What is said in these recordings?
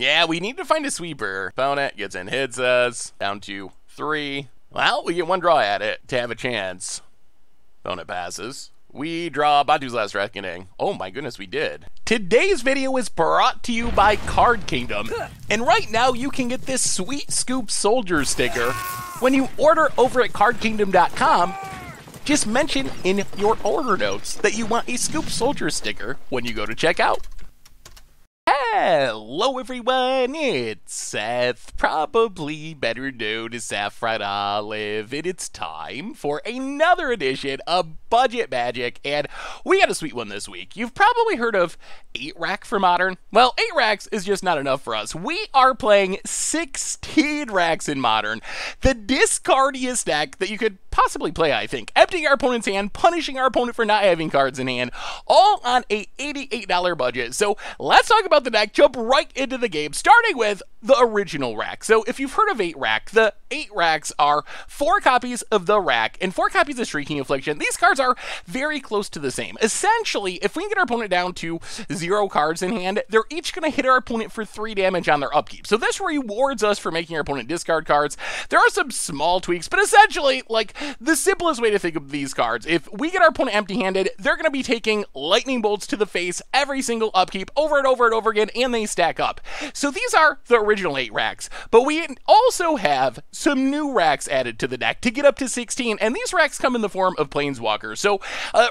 Yeah, we need to find a sweeper. Opponent gets in, hits us. Down to 3. Well, we get one draw at it to have a chance. Opponent passes. We draw Bontu's Last Reckoning. Oh my goodness, we did. Today's video is brought to you by Card Kingdom. And right now you can get this sweet Scoop Soldier sticker when you order over at cardkingdom.com. Just mention in your order notes that you want a Scoop Soldier sticker when you go to checkout. Hello everyone, it's Seth, probably better known as Saffron Olive, and it's time for another edition of Budget Magic, and we got a sweet one this week. You've probably heard of 8-Rack for Modern. Well, 8-Racks is just not enough for us. We are playing 16-Racks in Modern, the discardiest deck that you could possibly play, I think. Emptying our opponent's hand, punishing our opponent for not having cards in hand, all on a $88 budget. So let's talk about the deck, jump right into the game, starting with the original rack. So if you've heard of 8-Rack, the 8-Racks are 4 copies of the rack and 4 copies of Shrieking Affliction. These cards are very close to the same. Essentially, if we can get our opponent down to 0 cards in hand, they're each going to hit our opponent for 3 damage on their upkeep. So this rewards us for making our opponent discard cards. There are some small tweaks, but essentially, like, the simplest way to think of these cards, if we get our opponent empty-handed, they're going to be taking lightning bolts to the face every single upkeep over and over and over again, and they stack up. So these are the original 8-Racks, but we also have some new racks added to the deck to get up to 16, and these racks come in the form of Planeswalkers. So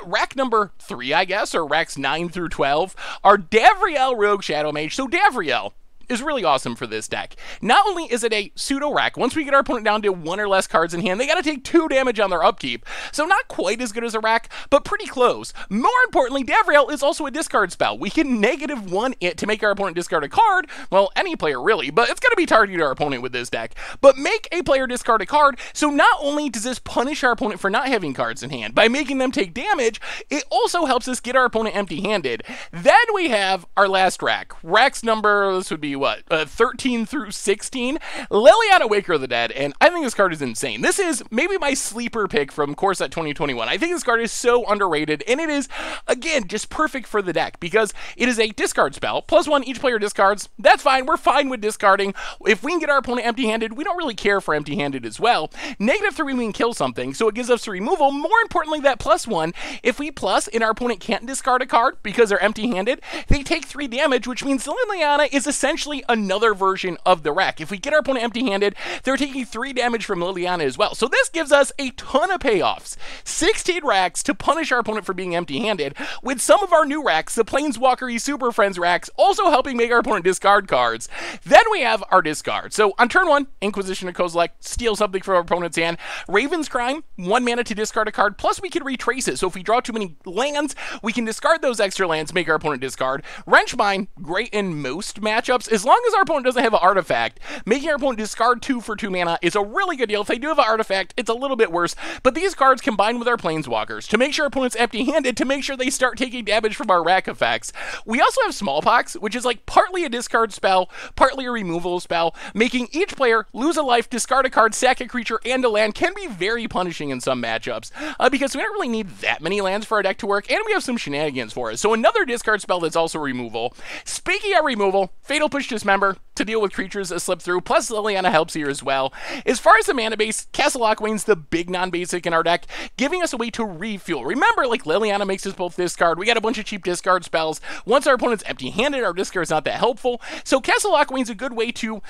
rack number 3, I guess, or racks 9 through 12, are Davriel, Rogue Shadowmage. So Davriel is really awesome for this deck. Not only is it a pseudo rack, once we get our opponent down to 1 or less cards in hand, they gotta take 2 damage on their upkeep. So not quite as good as a rack, but pretty close. More importantly, Davriel is also a discard spell. We can -1 it to make our opponent discard a card, well, any player really, but it's gonna be targeted to our opponent with this deck. But make a player discard a card, so not only does this punish our opponent for not having cards in hand, by making them take damage, it also helps us get our opponent empty-handed. Then we have our last rack. Racks number, this would be what, 13 through 16, Liliana, Waker of the Dead, and I think this card is insane. This is maybe my sleeper pick from Core Set 2021. I think this card is so underrated, and it is, again, just perfect for the deck, because it is a discard spell. +1, each player discards. That's fine. We're fine with discarding. If we can get our opponent empty-handed, we don't really care for empty-handed as well. -3, we can kill something, so it gives us removal. More importantly, that +1, if we plus and our opponent can't discard a card because they're empty-handed, they take 3 damage, which means Liliana is essentially another version of the rack. If we get our opponent empty-handed, they're taking 3 damage from Liliana as well. So this gives us a ton of payoffs. 16 racks to punish our opponent for being empty-handed, with some of our new racks, the Planeswalker-y Super Friends racks, also helping make our opponent discard cards. Then we have our discard. So on turn 1, Inquisition of Kozilek, steal something from our opponent's hand. Raven's Crime, 1 mana to discard a card, plus we can retrace it. So if we draw too many lands, we can discard those extra lands, make our opponent discard. Wrench Mine, great in most matchups, as long as our opponent doesn't have an artifact. Making our opponent discard 2 for 2 mana is a really good deal. If they do have an artifact, it's a little bit worse, but these cards combine with our Planeswalkers to make sure our opponent's empty-handed, to make sure they start taking damage from our rack effects. We also have Smallpox, which is like partly a discard spell, partly a removal spell. Making each player lose a life, discard a card, sack a creature, and a land can be very punishing in some matchups, because we don't really need that many lands for our deck to work, and we have some shenanigans for us. So another discard spell that's also removal. Speaking of removal, Fatal Push, Dismember, to deal with creatures that slip through, plus Liliana helps here as well. As far as the mana base, Castle Locthwain's the big non-basic in our deck, giving us a way to refuel. Remember, like, Liliana makes us both discard. We got a bunch of cheap discard spells. Once our opponent's empty-handed, our discard's not that helpful, so Castle Locthwain's a good way to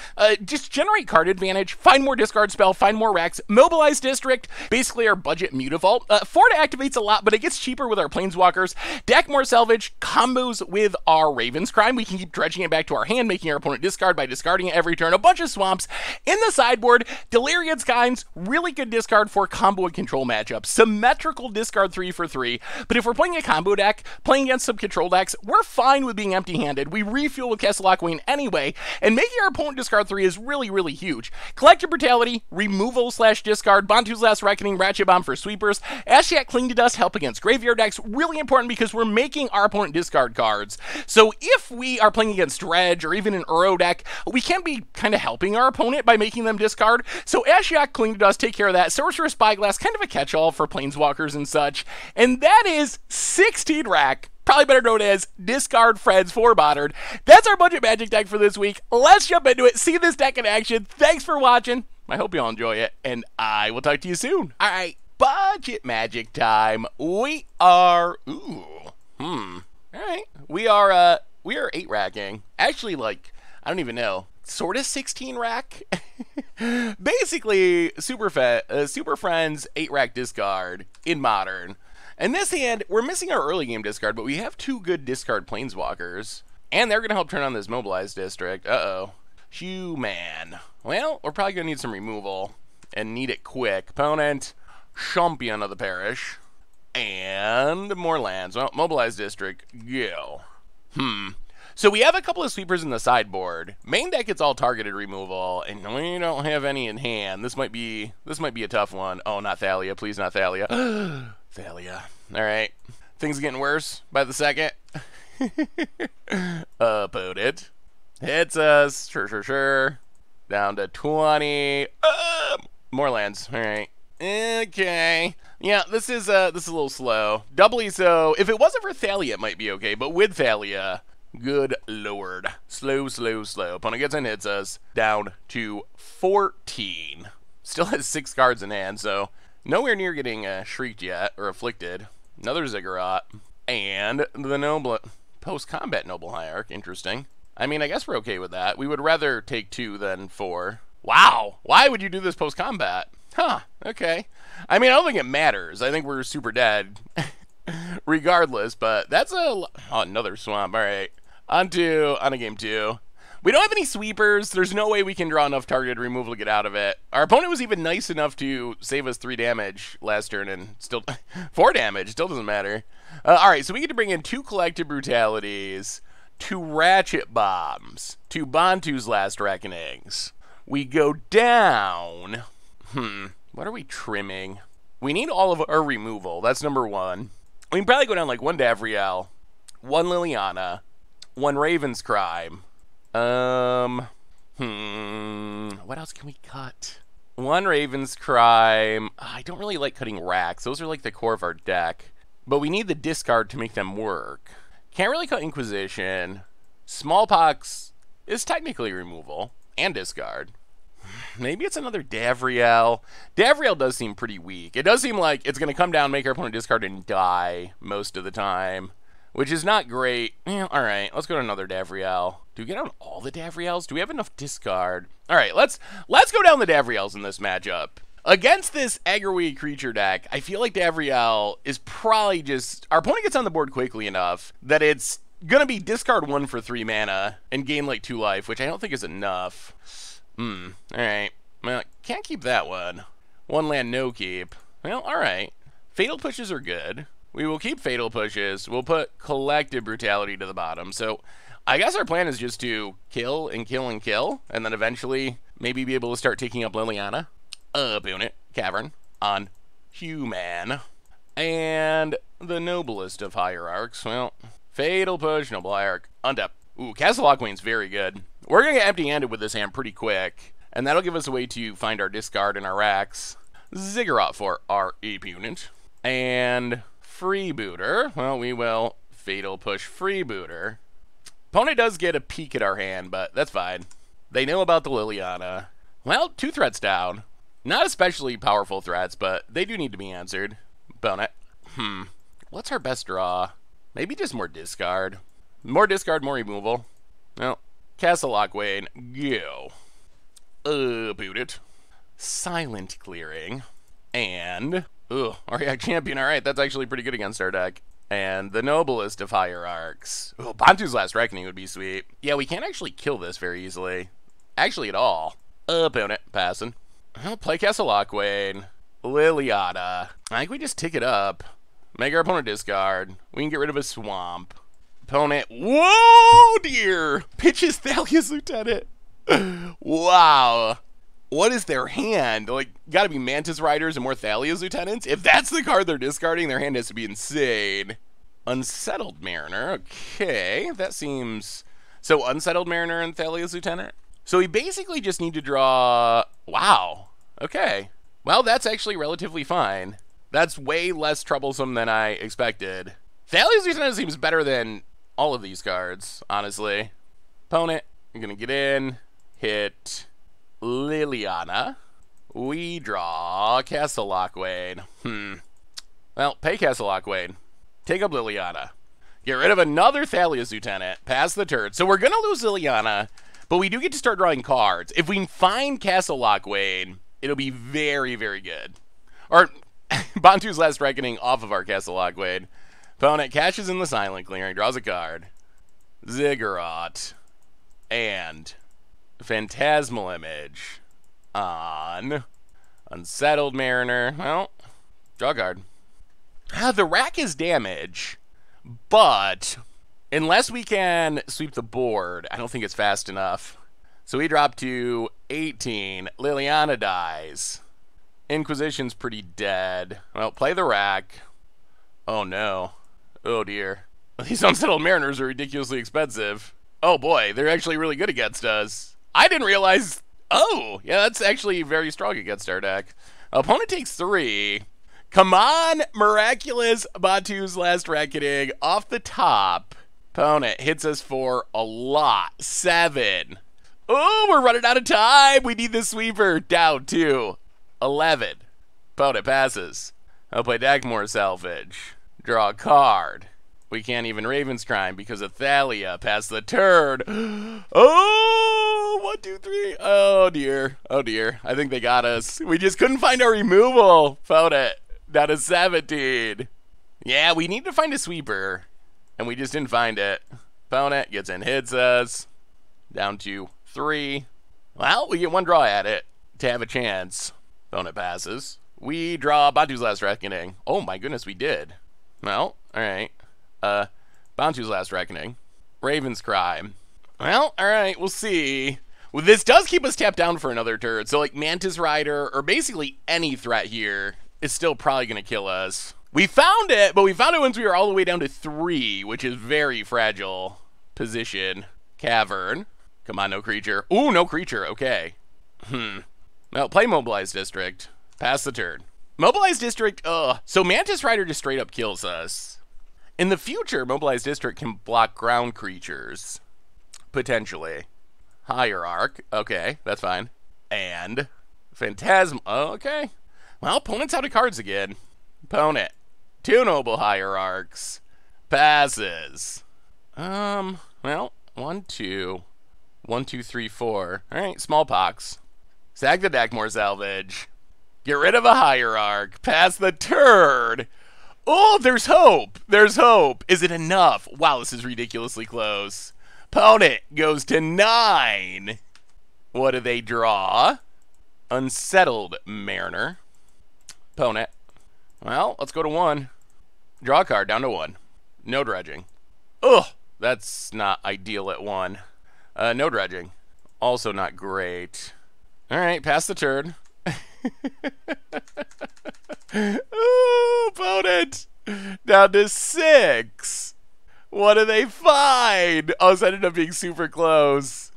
just generate card advantage, find more discard spell, find more racks. Mobilized District, basically our budget Mutavault. 4 activates a lot, but it gets cheaper with our Planeswalkers. Dakmor Salvage combos with our Raven's Crime. We can keep dredging it back to our hand, making our opponent discard by discarding it every turn. A bunch of swamps in the sideboard. Delirium Skeins, really good discard for combo and control matchups. Symmetrical discard 3 for 3, but if we're playing a combo deck, playing against some control decks, we're fine with being empty-handed. We refuel with Castle Locthwain anyway, and making our opponent discard 3 is really, really huge. Collective Brutality, removal / discard, Bontu's Last Reckoning, Ratchet Bomb for sweepers, Ashiok, Cleansing Dust, help against graveyard decks, really important because we're making our opponent discard cards. So if we are playing against Dredge or even an Uro deck, we can be kind of helping our opponent by making them discard. So Ashiok, Cleansing Dust, take care of that. Sorcerer's Spyglass, kind of a catch-all for Planeswalkers and such. And that is 16-Rack probably better known as Discard Friends for Modern. That's our Budget Magic deck for this week. Let's jump into it, see this deck in action. Thanks for watching. I hope you all enjoy it, and I will talk to you soon. All right, Budget Magic time. We are, all right. We are 8-Racking. Actually, like, I don't even know. Sort of 16-Rack. Basically, Super Friends 8-Rack discard in Modern. And this hand, we're missing our early game discard, but we have two good discard planeswalkers. And they're going to help turn on this Mobilized District. Uh-oh. Human. Well, we're probably going to need some removal. And need it quick. Opponent, Champion of the Parish. And more lands. Well, Mobilized District, go. So we have a couple of sweepers in the sideboard. Main deck, it's all targeted removal, and we don't have any in hand. This might be a tough one. Oh, not Thalia, please, not Thalia. Thalia. All right, things are getting worse by the second. Opponent hits us. Sure. Down to 20. More lands. All right. Okay. Yeah, this is a little slow. Doubly so. If it wasn't for Thalia, it might be okay. But with Thalia, good lord. Slow. Opponent gets in, hits us. Down to 14. Still has 6 cards in hand, so nowhere near getting shrieked yet, or afflicted. Another Ziggurat. And the Noble... Post-combat Noble Hierarch. Interesting. I mean, I guess we're okay with that. We would rather take 2 than 4. Wow! Why would you do this post-combat? Huh, okay. I mean, I don't think it matters. I think we're super dead regardless, but that's another swamp. All right, on to game 2. We don't have any sweepers. There's no way we can draw enough targeted removal to get out of it. Our opponent was even nice enough to save us 3 damage last turn and still 4 damage. Still doesn't matter. All right, so we get to bring in 2 Collective Brutalities, 2 Ratchet Bombs, 2 Bontu's Last Reckonings. We go down... What are we trimming? We need all of our removal. That's number 1. We can probably go down like 1 Davriel, 1 Liliana, 1 Raven's Crime. What else can we cut? 1 Raven's Crime. I don't really like cutting racks. Those are like the core of our deck. But we need the discard to make them work. Can't really cut Inquisition. Smallpox is technically removal and discard. Maybe it's another Davriel. Davriel does seem pretty weak. It does seem like it's going to come down, make our opponent discard, and die most of the time, which is not great. Yeah, all right, let's go to another Davriel. Do we get on all the Davriels? Do we have enough discard? All right, let's go down the Davriels in this matchup. Against this aggro-y creature deck, I feel like Davriel is probably just... Our opponent gets on the board quickly enough that it's going to be discard 1 for 3 mana and gain like 2 life, which I don't think is enough. All right. Well, can't keep that one. 1 land, no keep. Well, all right. Fatal Pushes are good. We will keep Fatal Pushes. We'll put Collective Brutality to the bottom. So I guess our plan is just to kill and kill and kill, and then eventually maybe be able to start taking up Liliana. Opponent, Cavern, on Human. And the noblest of hierarchs. Well, Fatal Push, Noble Hierarch, untap. Ooh, Castle Locthwain's very good. We're going to get empty-handed with this hand pretty quick, and that'll give us a way to find our discard and our racks. Ziggurat for our opponent. And Freebooter. Well, we will Fatal Push Freebooter. Opponent does get a peek at our hand, but that's fine. They know about the Liliana. Well, 2 threats down. Not especially powerful threats, but they do need to be answered. Opponent. What's our best draw? Maybe just more discard. More discard, more removal. Well, Castle Locthwain, go. Boot it. Silent Clearing. And, Ariac Champion, all right, that's actually pretty good against our deck. And the noblest of hierarchs. Oh, Bontu's Last Reckoning would be sweet. Yeah, we can't actually kill this very easily. Actually, at all. Opponent, passing. I'll play Castle Locthwain. Liliana. I think we just tick it up. Make our opponent discard. We can get rid of a swamp. Opponent, whoa, dear! Pitches Thalia's Lieutenant. Wow. What is their hand? Like, gotta be Mantis Riders and more Thalia's Lieutenants? If that's the card they're discarding, their hand has to be insane. Unsettled Mariner, okay. That seems... So, Unsettled Mariner and Thalia's Lieutenant? So, we basically just need to draw... Wow. Okay. Well, that's actually relatively fine. That's way less troublesome than I expected. Thalia's Lieutenant seems better than all of these cards, honestly. Opponent, I'm gonna get in, hit Liliana. We draw Castle Locthwain. Well, pay Castle Locthwain. Take up Liliana. Get rid of another Thalia's Lieutenant. Pass the turn. So we're gonna lose Liliana, but we do get to start drawing cards. If we find Castle Locthwain, it'll be very, very good. Or Bontu's Last Reckoning off of our Castle Locthwain. Opponent cashes in the Silent Clearing, draws a card. Ziggurat. And Phantasmal Image on Unsettled Mariner. Well, draw a card. The rack is damage, but unless we can sweep the board, I don't think it's fast enough. So we drop to 18. Liliana dies. Inquisition's pretty dead. Well, play the rack. Oh no. Oh dear. These Unsettled Mariners are ridiculously expensive. Oh boy, they're actually really good against us. I didn't realize. Oh, yeah, that's actually very strong against our deck. Opponent takes 3. Come on, miraculous Bontu's Last Reckoning off the top. Opponent hits us for a lot. 7. Oh, we're running out of time. We need the sweeper. Down to 11. Opponent passes. I'll play Dakmor Salvage. Draw a card. We can't even Raven's Crime because of Thalia. Pass the turn. Oh, 1, 2, 3. Oh, dear. Oh, dear. I think they got us. We just couldn't find our removal. Found it. Down to 17. Yeah, we need to find a sweeper. And we just didn't find it. Opponent gets in, hits us. Down to 3. Well, we get one draw at it to have a chance. Opponent passes. We draw Bontu's Last Reckoning. Oh, my goodness, we did. Well, all right. Bontu's Last Reckoning. Raven's Crime. Well, alright, we'll see. Well, this does keep us tapped down for another turn, so like Mantis Rider, or basically any threat here, is still probably gonna kill us. We found it, but we found it once we were all the way down to 3, which is very fragile position. Cavern. Come on, no creature. Ooh, no creature, okay. Now, play Mobilized District. Pass the turn. Mobilized District, so Mantis Rider just straight up kills us. In the future, Mobilized District can block ground creatures, potentially. Hierarch, okay, that's fine. And Phantasm, okay. Well, opponent's out of cards again. Opponent, 2 Noble Hierarchs, passes. Well, 1, 2, 1, 2, 3, 4. All right, Smallpox. Sack the Dakmor Salvage. Get rid of a Hierarch, pass the turn. Oh, there's hope. There's hope. Is it enough? Wow, this is ridiculously close. Opponent goes to 9. What do they draw? Unsettled Mariner. Opponent. Well, let's go to 1. Draw a card, down to 1. No dredging. Ugh, that's not ideal at 1. No dredging. Also not great. All right, pass the turn. Ooh, opponent! Down to 6! What do they find? Oh, this ended up being super close.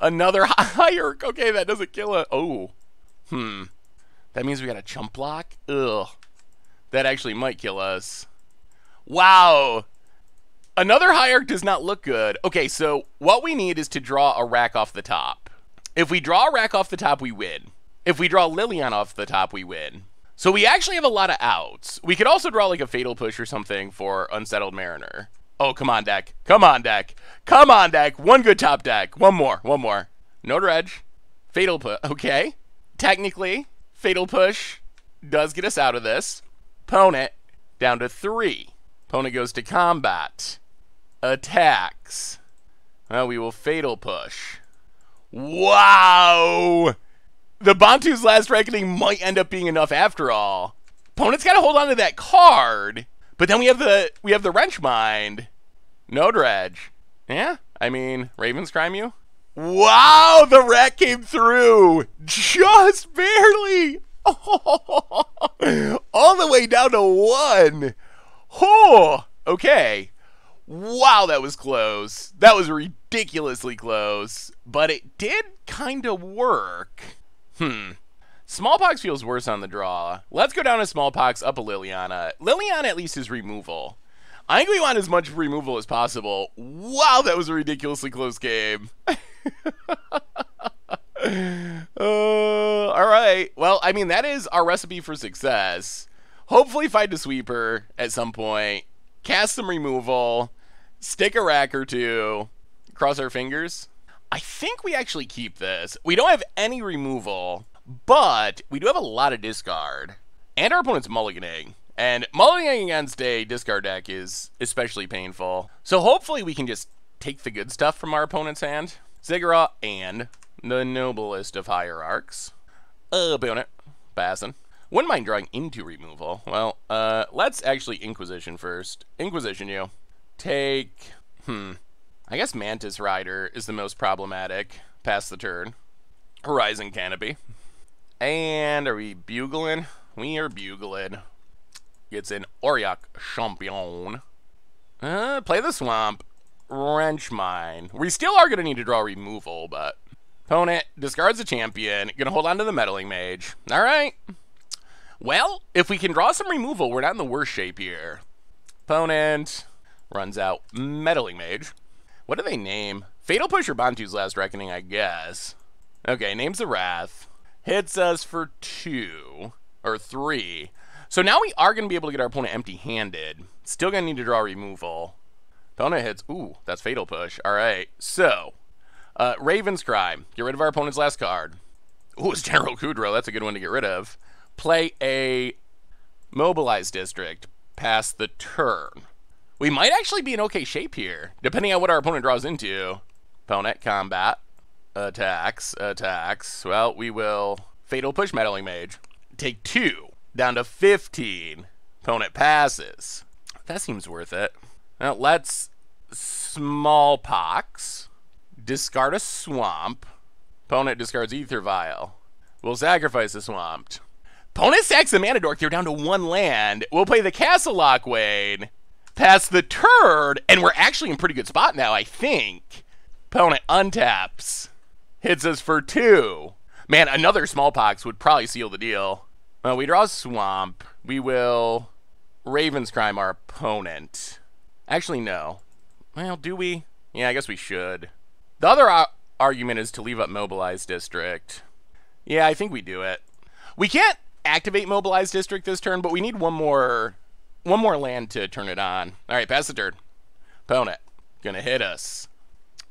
Another Hierarch. Okay, that doesn't kill it. Oh. That means we got a chump block? Ugh. That actually might kill us. Wow! Another Hierarch does not look good. Okay, so what we need is to draw a rack off the top. If we draw a rack off the top, we win. If we draw Liliana off the top, we win. So we actually have a lot of outs. We could also draw like a Fatal Push or something for Unsettled Mariner. Oh, come on, deck. Come on, deck. Come on, deck. One good top deck. One more. No dredge. Fatal Push. Okay. Technically, Fatal Push does get us out of this. Opponent down to 3. Opponent goes to combat. Attacks. Well, we will Fatal Push. Wow! The Bontu's Last Reckoning might end up being enough after all. Opponent's got to hold on to that card, but then we have the Wrench Mine. No dredge. Yeah, I mean, Raven's Crime you? Wow, the rack came through. Just barely. Oh, all the way down to 1. Oh, okay. Wow, that was close. That was ridiculously close, but it did kind of work. Smallpox feels worse on the draw. Let's go down to Smallpox, up a Liliana. Liliana at least is removal. I think we want as much removal as possible. Wow, that was a ridiculously close game. All right. Well, I mean, that is our recipe for success. Hopefully find a sweeper at some point, cast some removal, stick a rack or two, cross our fingers. I think we actually keep this. We don't have any removal, but we do have a lot of discard. And our opponent's mulliganing. And mulliganing against a discard deck is especially painful. So hopefully we can just take the good stuff from our opponent's hand. Ziggurat and the noblest of hierarchs. Opponent. Passing. Wouldn't mind drawing into removal. Well, let's actually Inquisition first. Inquisition you. Take, I guess Mantis Rider is the most problematic. Pass the turn. Horizon Canopy. And are we bugling? We are bugling. It's an Oriok Champion. Play the Swamp. Wrench Mine. We still are going to need to draw removal, but... Opponent discards a champion. Going to hold on to the Meddling Mage. All right. Well, if we can draw some removal, we're not in the worst shape here. Opponent runs out Meddling Mage. What do they name? Fatal Push or Bontu's Last Reckoning, I guess. Okay, names the Wrath. Hits us for 2 or 3. So now we are going to be able to get our opponent empty-handed. Still going to need to draw removal. Opponent hits. Ooh, that's Fatal Push. All right. So, Raven's Crime. Get rid of our opponent's last card. Ooh, it's General Kudrow. That's a good one to get rid of. Play a Mobilized District. Pass the turn. We might actually be in okay shape here, depending on what our opponent draws into. Opponent, combat, attacks, attacks. Well, we will Fatal Push Meddling Mage. Take 2. Down to 15. Opponent passes. That seems worth it. Now let's Smallpox. Discard a Swamp. Opponent discards Aether Vial. We'll sacrifice a Swamped. Opponent sacks the Mana Dork. They're down to 1 land. We'll play the Castle Locthwain. Pass the turn. And we're actually in pretty good spot now, I think. Opponent untaps. Hits us for 2. Man, another Smallpox would probably seal the deal. Well, we draw a Swamp. We will Raven's Crime our opponent. Actually, no. Well, do we? Yeah, I guess we should. The other argument is to leave up Mobilized District. Yeah, I think we do it. We can't activate Mobilized District this turn, but we need one more land to turn it on. All right, pass the turn. Opponent gonna hit us.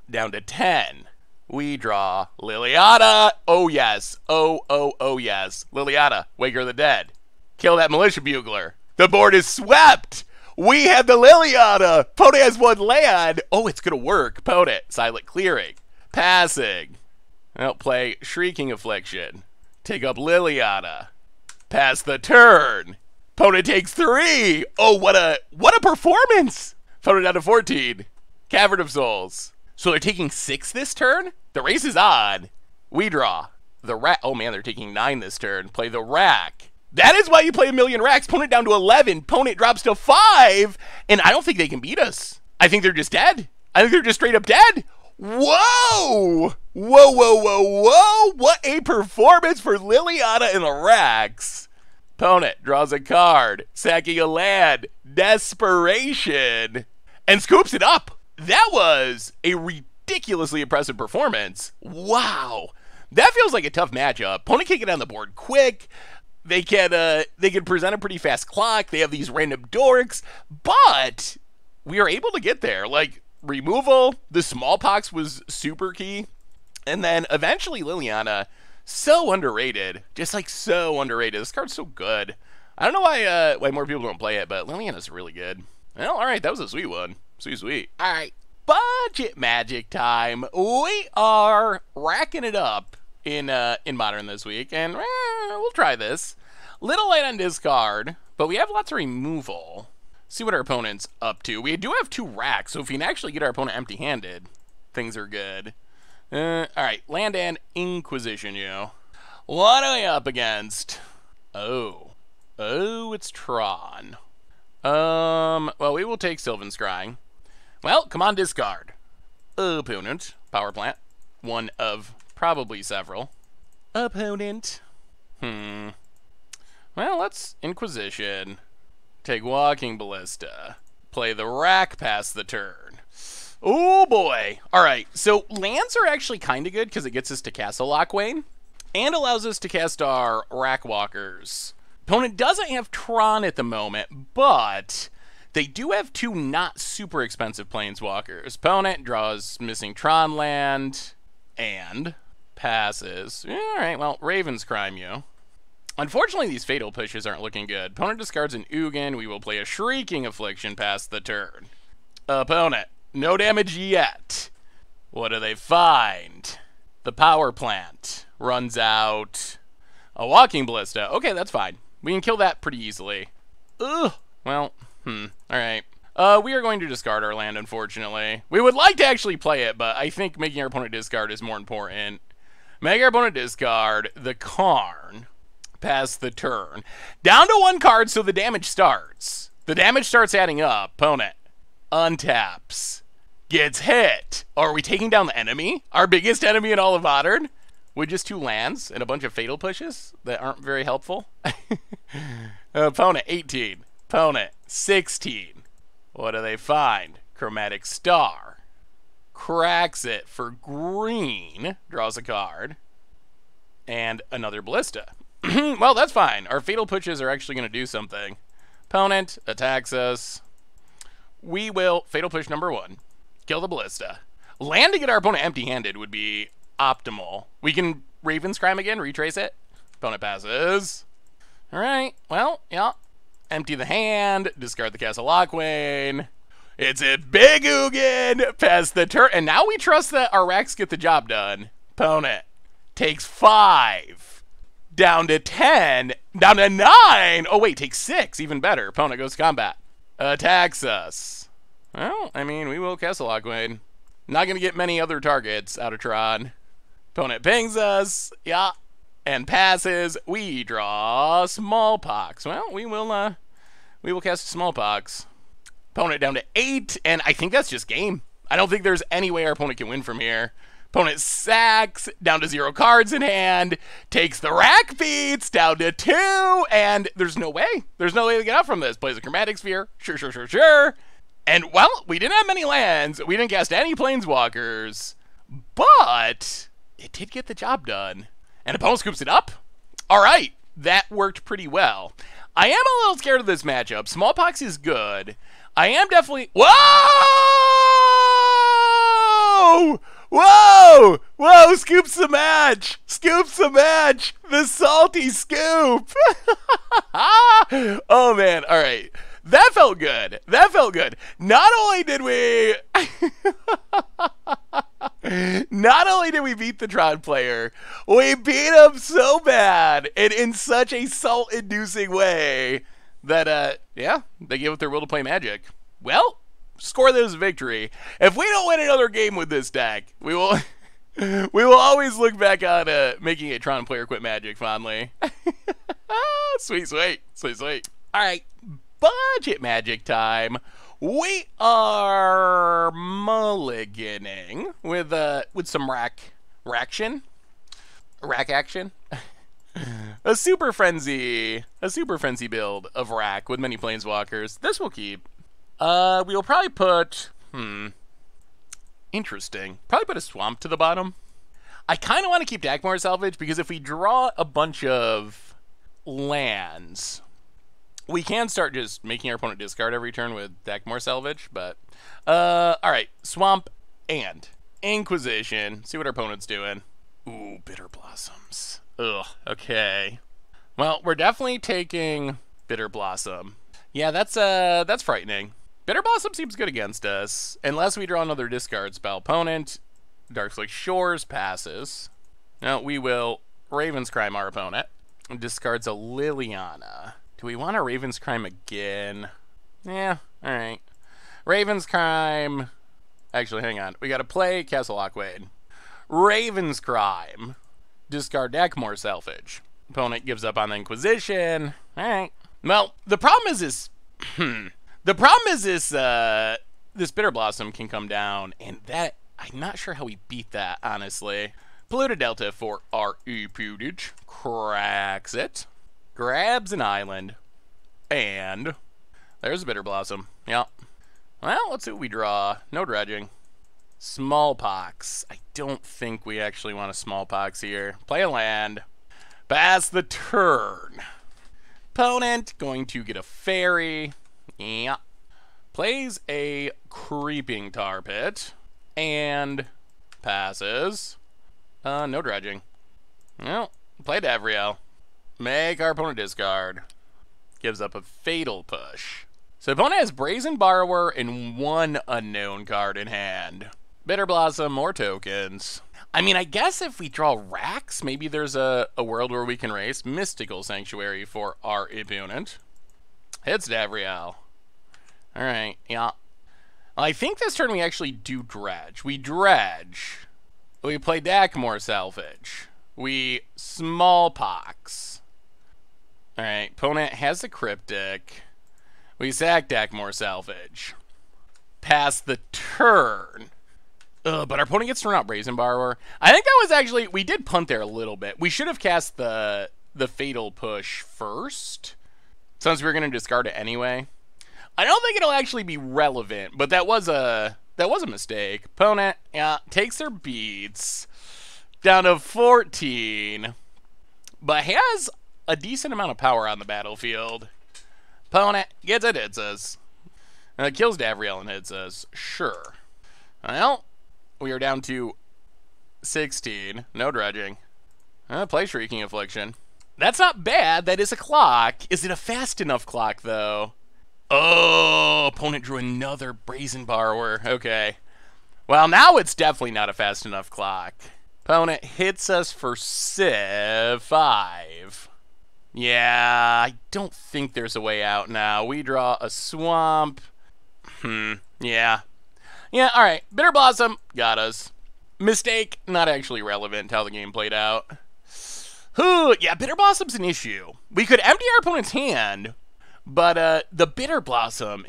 Down to 10. We draw Liliana. Oh, yes. Oh, oh, oh, yes. Liliana, Waker of the Dead. Kill that Militia Bugler. The board is swept. We have the Liliana. Pone has 1 land. Oh, it's going to work. Pone, silent clearing. Passing. I'll play Shrieking Affliction. Take up Liliana. Pass the turn. Pone takes 3. Oh, what a performance. Pone down to 14. Cavern of Souls. So they're taking 6 this turn? The race is on. We draw the rack. Oh man, they're taking 9 this turn. Play the rack. That is why you play a million racks. Opponent down to 11. Opponent drops to 5. And I don't think they can beat us. I think they're just dead. I think they're just straight up dead. Whoa! Whoa, whoa, whoa, whoa! What a performance for Liliana and the racks. Opponent draws a card. Sacking a land. Desperation. And scoops it up. That was a ridiculously impressive performance. Wow. That feels like a tough matchup. Opponent can get on the board quick. They can present a pretty fast clock. They have these random dorks. But we are able to get there. Like, removal, the Smallpox was super key. And then eventually Liliana, so underrated. Just, like, so underrated. This card's so good. I don't know why more people don't play it, but Liliana's really good. Well, all right, that was a sweet one. Sweet, sweet. All right, budget magic time. We are racking it up in Modern this week, and we'll try this. Little light on discard, but we have lots of removal. See what our opponent's up to. We do have 2 racks, so if we can actually get our opponent empty-handed, things are good. All right, land and Inquisition, you. What are we up against? Oh, it's Tron. Well, we will take Sylvan Scrying. Well, come on, discard. Opponent. Power plant. One of probably several. Opponent. Well, let's Inquisition. Take Walking Ballista. Play the rack, pass the turn. Oh boy. All right, so lands are actually kind of good because it gets us to Castle Locthwain and allows us to cast our Rack Walkers. Opponent doesn't have Tron at the moment, but they do have two not super expensive Planeswalkers. Opponent draws missing Tron land and passes. Yeah, all right, well, Raven's Crime you. Unfortunately, these Fatal Pushes aren't looking good. Opponent discards an Ugin. We will play a Shrieking Affliction past the turn. Opponent, no damage yet. What do they find? The Power Plant runs out. A Walking Ballista. Okay, that's fine. We can kill that pretty easily. Ugh. Well, all right. We are going to discard our land, unfortunately. We would like to actually play it, but I think making our opponent discard is more important. Make our opponent discard the Karn. Pass the turn. Down to one card, so the damage starts. The damage starts adding up. Opponent untaps. Gets hit. Are we taking down the enemy? Our biggest enemy in all of Modern? With just two lands and a bunch of Fatal Pushes that aren't very helpful? Opponent 18. Opponent 16. What do they find? Chromatic Star. Cracks it for green. Draws a card. And another Ballista. Well, that's fine. Our Fatal Pushes are actually going to do something. Opponent attacks us. We will Fatal Push number one. Kill the Ballista. Land to get our opponent empty-handed would be optimal. We can Raven's Crime again, retrace it. Opponent passes. All right. Well, yeah. Empty the hand. Discard the Castle Locthwain. It's a big Ugin. Pass the turn. And now we trust that our racks get the job done. Opponent takes 5. Down to 10, down to 9. Oh wait, take 6, even better. Opponent goes to combat. Attacks us. Well, I mean, we will Castle Locthwain. Not gonna get many other targets out of Tron. Opponent pings us, yeah, and passes. We draw Smallpox. Well, we will cast Smallpox. Opponent down to 8, and I think that's just game. I don't think there's any way our opponent can win from here. Opponent sacks, down to 0 cards in hand, takes the rack beats, down to 2, and there's no way. There's no way to get out from this. Plays a Chromatic Sphere. Sure. And, well, we didn't have many lands. We didn't cast any Planeswalkers, but it did get the job done. And opponent scoops it up. All right, that worked pretty well. I am a little scared of this matchup. Smallpox is good. I am definitely... Whoa! Whoa! Whoa! Scoops the match! Scoops the match! The salty scoop! Oh man, alright. That felt good. That felt good. Not only did we beat the Tron player, we beat him so bad and in such a salt-inducing way that, yeah, they gave up their will to play Magic. Well, score this victory. If we don't win another game with this deck, we will always look back on making a Tron player quit Magic fondly. Sweet. All right, budget Magic time. We are mulliganing with some rack action. a super frenzy build of rack with many Planeswalkers. This will keep. We'll probably put, interesting. Probably put a Swamp to the bottom. I kind of want to keep Dakmor Salvage because if we draw a bunch of lands, we can start just making our opponent discard every turn with Dakmor Salvage, but, all right, Swamp and Inquisition. See what our opponent's doing. Ooh, Bitter Blossoms. Ugh, okay. Well, we're definitely taking Bitter Blossom. Yeah, that's frightening. Bitter Blossom seems good against us, unless we draw another discard spell. Opponent, Darkflick Shores passes. Now we will Raven's Crime our opponent. Discards a Liliana. Do we want a Raven's Crime again? Yeah, all right. Raven's Crime. Actually, hang on. We got to play Castle Locthwain. Raven's Crime. Discard Dakmor Salvage. Opponent gives up on the Inquisition. All right. Well, the problem is this. This Bitter Blossom can come down, and that I'm not sure how we beat that, honestly. Polluted Delta for our e-putage. Cracks it, grabs an island, and there's a Bitter Blossom. Yep. Well, let's see what we draw. No dredging. Smallpox. I don't think we actually want a smallpox here. Play a land. Pass the turn. Opponent going to get a fairy. Yeah. Plays a creeping tar pit. And passes. No dredging. Well, play Davriel. Make our opponent discard. Gives up a fatal push. So the opponent has Brazen Borrower and one unknown card in hand. Bitter Blossom, more tokens. I mean, I guess if we draw racks, maybe there's a world where we can race Mystical Sanctuary for our opponent. Hits Davriel. All right, yeah. I think this turn we actually do dredge. We dredge. We play Dakmor Salvage. We smallpox. All right, opponent has the cryptic. We sack Dakmor Salvage. Pass the turn. But our opponent gets thrown out Brazen Borrower. I think that was actually, we did punt there a little bit. We should have cast the Fatal Push first, since we were going to discard it anyway. I don't think it'll actually be relevant, but that was a mistake. Opponent takes their beats down to 14, but has a decent amount of power on the battlefield. Opponent gets it, hits us. Kills Davriel and hits us. Sure. Well, we are down to 16. No dredging. Play Shrieking Affliction. That's not bad. That is a clock. Is it a fast enough clock, though? Oh, opponent drew another Brazen Borrower. Okay. Well, now it's definitely not a fast enough clock. Opponent hits us for 5. Yeah, I don't think there's a way out now. We draw a swamp. Yeah. Yeah, all right. Bitter Blossom got us. Mistake, not actually relevant to how the game played out. Yeah, Bitter Blossom's an issue. We could empty our opponent's hand, but the Bitter Blossom,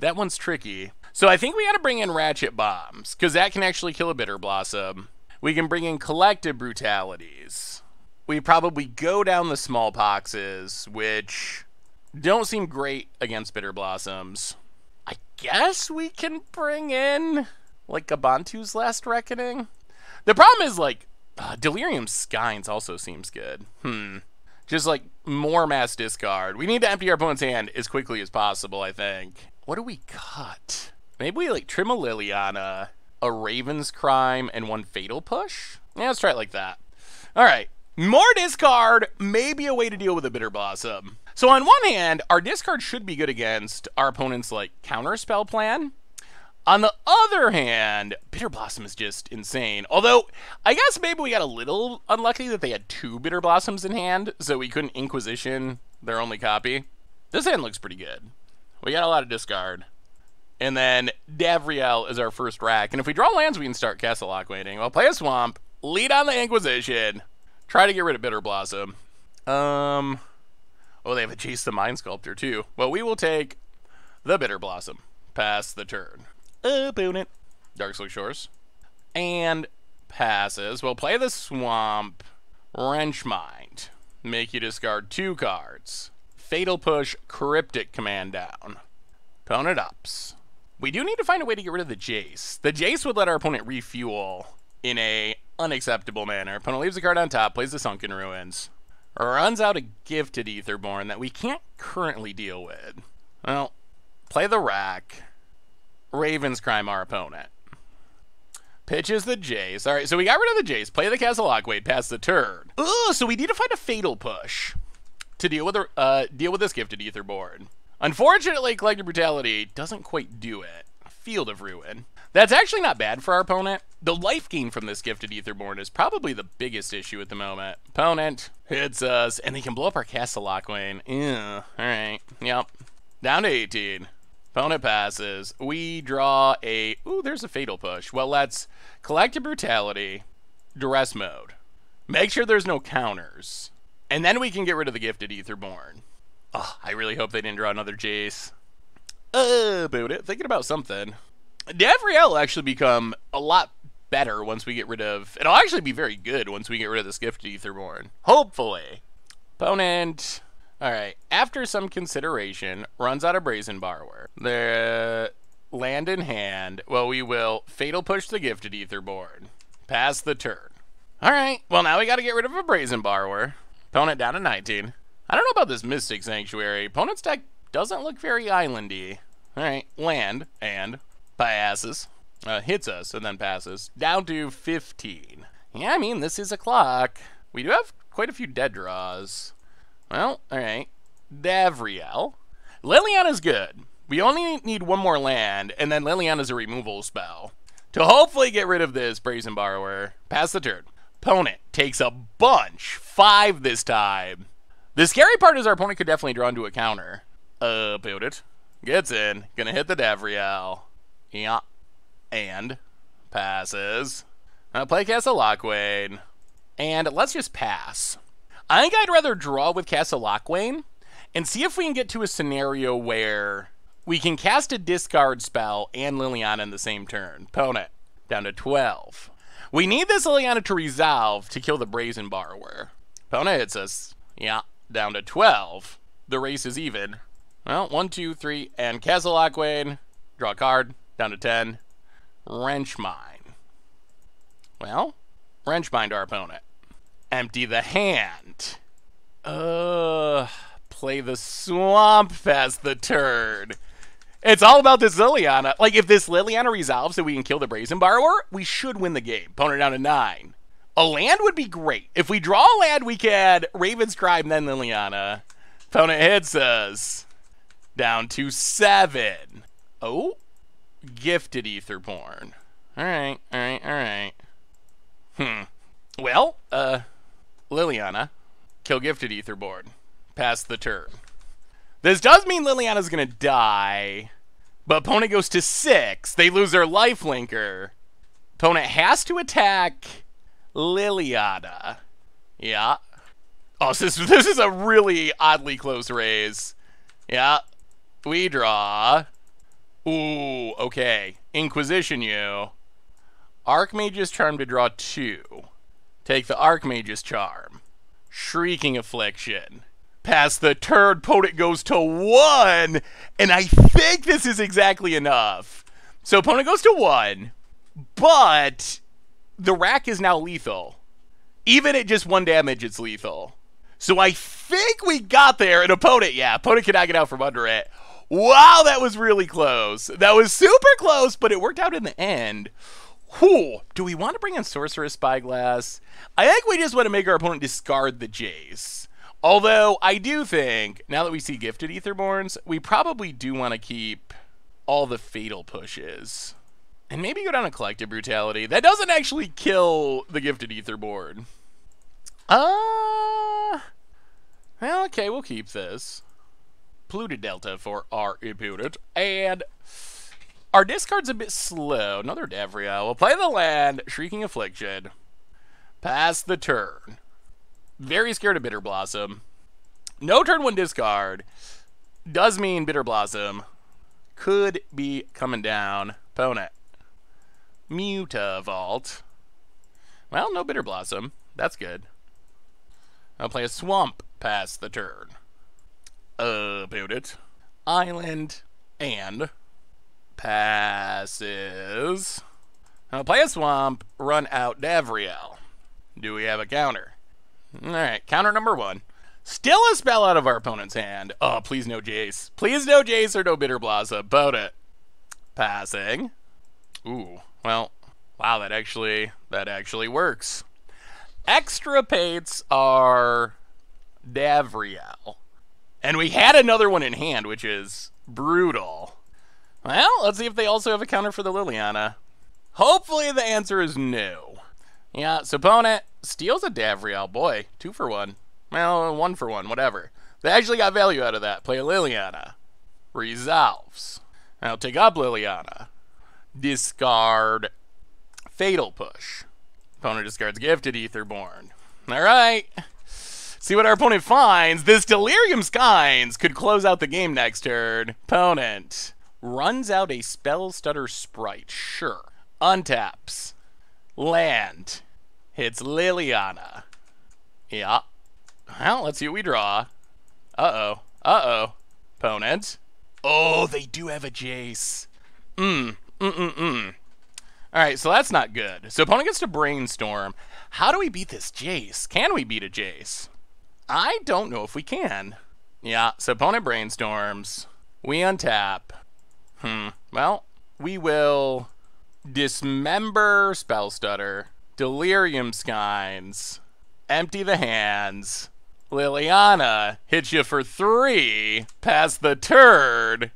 that one's tricky. So I think we gotta bring in Ratchet Bombs, because that can actually kill a Bitter Blossom. We can bring in Collective Brutalities. We probably go down the smallpoxes, which don't seem great against Bitter Blossoms. I guess we can bring in, like, a Bontu's Last Reckoning. The problem is, like, Delirium Skeins also seems good. Just, like, more mass discard. We need to empty our opponent's hand as quickly as possible, I think. What do we cut? Maybe we, like, trim a Liliana, a Raven's Crime, and one Fatal Push? Yeah, let's try it like that. All right. More discard, maybe a way to deal with a Bitter Blossom. So on one hand, our discard should be good against our opponent's, like, counterspell plan. On the other hand, Bitter Blossom is just insane. Although, I guess maybe we got a little unlucky that they had 2 Bitter Blossoms in hand, so we couldn't Inquisition their only copy. This hand looks pretty good. We got a lot of discard. And then Davriel is our first rack. And if we draw lands, we can start Castle Locthwain. Well, play a swamp, lead on the Inquisition. Try to get rid of Bitter Blossom. Oh, they have a Jace the Mind Sculptor, too. Well, we will take the Bitter Blossom. Pass the turn. Opponent. Darkslick Shores. And passes. We'll play the swamp. Wrench Mine. Make you discard 2 cards. Fatal Push. Cryptic Command down. Opponent ups. We do need to find a way to get rid of the Jace. The Jace would let our opponent refuel in a unacceptable manner. Opponent leaves the card on top, plays the Sunken Ruins. Runs out a Gifted Aetherborn that we can't currently deal with. Well, play the rack. Raven's Crime our opponent. Pitches the Jace. All right, so we got rid of the Jace. Play the Castle Locthwain, pass the turn. So we need to find a Fatal Push to deal with this Gifted Aetherborn. Unfortunately, Collective Brutality doesn't quite do it. Field of Ruin. That's actually not bad for our opponent. The life gain from this Gifted Aetherborn is probably the biggest issue at the moment. Opponent hits us, and they can blow up our Castle Locthwain. All right, yep. Down to 18. Opponent passes. We draw a, there's a Fatal Push. Well, let's Collective Brutality, Duress Mode. Make sure there's no counters. And then we can get rid of the Gifted Aetherborn. Oh, I really hope they didn't draw another Jace. About it, thinking about something. Davriel will actually become a lot better once we get rid of, it'll actually be very good once we get rid of this Gifted Aetherborn. Hopefully. Opponent. All right, after some consideration, runs out a Brazen Borrower. They're Land in hand. Well, we will Fatal Push the Gifted Aetherborn. Pass the turn. All right. Well, now we got to get rid of a Brazen Borrower. Opponent down to 19. I don't know about this Mystic Sanctuary. Opponent's deck doesn't look very islandy. All right. Land and passes. Hits us and then passes. Down to 15. Yeah, I mean, this is a clock. We do have quite a few dead draws. Well, all right. Davriel. Liliana's good. We only need one more land, and then Liliana's a removal spell to hopefully get rid of this Brazen Borrower. Pass the turn. Opponent takes a bunch. 5 this time. The scary part is our opponent could definitely draw into a counter. Build it. Gets in. Gonna hit the Davriel. Yeah. And passes. Play Castle Locthwain. And let's just pass. I think I'd rather draw with Castle Locthwain and see if we can get to a scenario where we can cast a discard spell and Liliana in the same turn. Opponent, down to 12. We need this Liliana to resolve to kill the Brazen Borrower. Opponent hits us. Yeah, down to 12. The race is even. Well, 1, 2, 3, and Castle Locthwain. Draw a card, down to 10. Wrench Mine. Well, Wrench Mine to our opponent. Empty the hand. Play the swamp, past the turn. It's all about this Liliana. Like, if this Liliana resolves that we can kill the Brazen Borrower, we should win the game. Opponent down to 9. A land would be great. If we draw a land, we can Raven's Crime, then Liliana. Opponent hits us. Down to 7. Oh. Gifted Aetherborn. Alright, alright, alright. Well, Liliana. Kill Gifted Aetherborn. Pass the turn. This does mean Liliana's gonna die, but opponent goes to 6. They lose their lifelinker. Opponent has to attack Liliana. Yeah. Oh, this is a really oddly close raise. Yeah. We draw. Ooh, okay. Inquisition you. Archmage's Charm to draw 2. Take the Archmage's Charm. Shrieking Affliction. Pass the turn, opponent goes to 1, and I think this is exactly enough. So opponent goes to 1, but the rack is now lethal. Even at just 1 damage, it's lethal. So I think we got there, and opponent, yeah, opponent cannot get out from under it. Wow, that was really close. That was super close, but it worked out in the end. Whew, do we want to bring in Sorceress Spyglass? I think we just want to make our opponent discard the Jace. Although, I do think, now that we see Gifted Aetherborns, we probably do want to keep all the Fatal Pushes. And maybe go down to Collective Brutality. That doesn't actually kill the Gifted Aetherborn. Well, okay, we'll keep this. Polluted Delta for our opponent. And our discard's a bit slow. Another Davriel. We'll play the land. Shrieking Affliction. Pass the turn. Very scared of Bitter Blossom. No turn 1 discard. Does mean Bitter Blossom could be coming down. Opponent. Mutavault. Well, no Bitter Blossom. That's good. I'll play a Swamp. Pass the turn. Build it. Island. And. Passes. I'll play a Swamp. Run out Davriel. Do we have a counter? Alright, counter number 1. Still a spell out of our opponent's hand. Oh, please no Jace. Please no Jace or no Bitter Blossom. About it. Passing. Ooh, well, wow, that actually works. Extrapates are Davriel. And we had another one in hand, which is brutal. Well, let's see if they also have a counter for the Liliana. Hopefully the answer is no. Yeah, so opponent steals a Davriel. Boy, 2 for 1. Well, 1 for 1, whatever. They actually got value out of that. Play a Liliana. Resolves. I'll take up Liliana. Discard Fatal Push. Opponent discards Gifted Aetherborn. All right. See what our opponent finds. This Delirium Skeins could close out the game next turn. Opponent runs out a Spell Stutter Sprite. Sure. Untaps. Land. Hits Liliana. Yeah. Well, let's see what we draw. Uh-oh. Uh-oh. Opponent. Oh, they do have a Jace. Alright, so that's not good. So opponent gets to brainstorm. How do we beat this Jace? Can we beat a Jace? I don't know if we can. Yeah, so opponent brainstorms. We untap. Well, we will dismember Spell Stutter, Delirium Skeins, empty the hands, Liliana hits you for 3, pass the turd.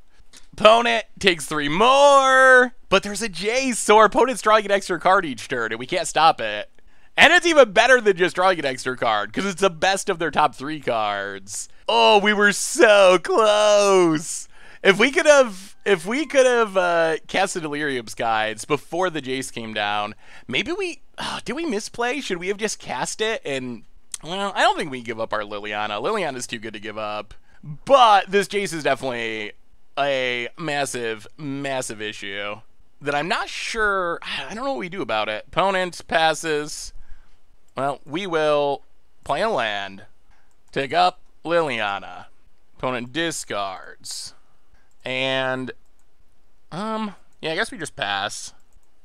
Opponent takes 3 more, but there's a Jace, so our opponent's drawing an extra card each turn, and we can't stop it. And it's even better than just drawing an extra card, because it's the best of their top 3 cards. Oh, we were so close. If we could have cast the Delirium Skeins before the Jace came down, maybe we... Oh, did we misplay? Should we have just cast it? And, well, I don't think we give up our Liliana. Liliana's too good to give up. But this Jace is definitely a massive, massive issue that I'm not sure... I don't know what we do about it. Opponent passes. Well, we will play a land. Take up Liliana. Opponent discards. And, yeah, I guess we just pass.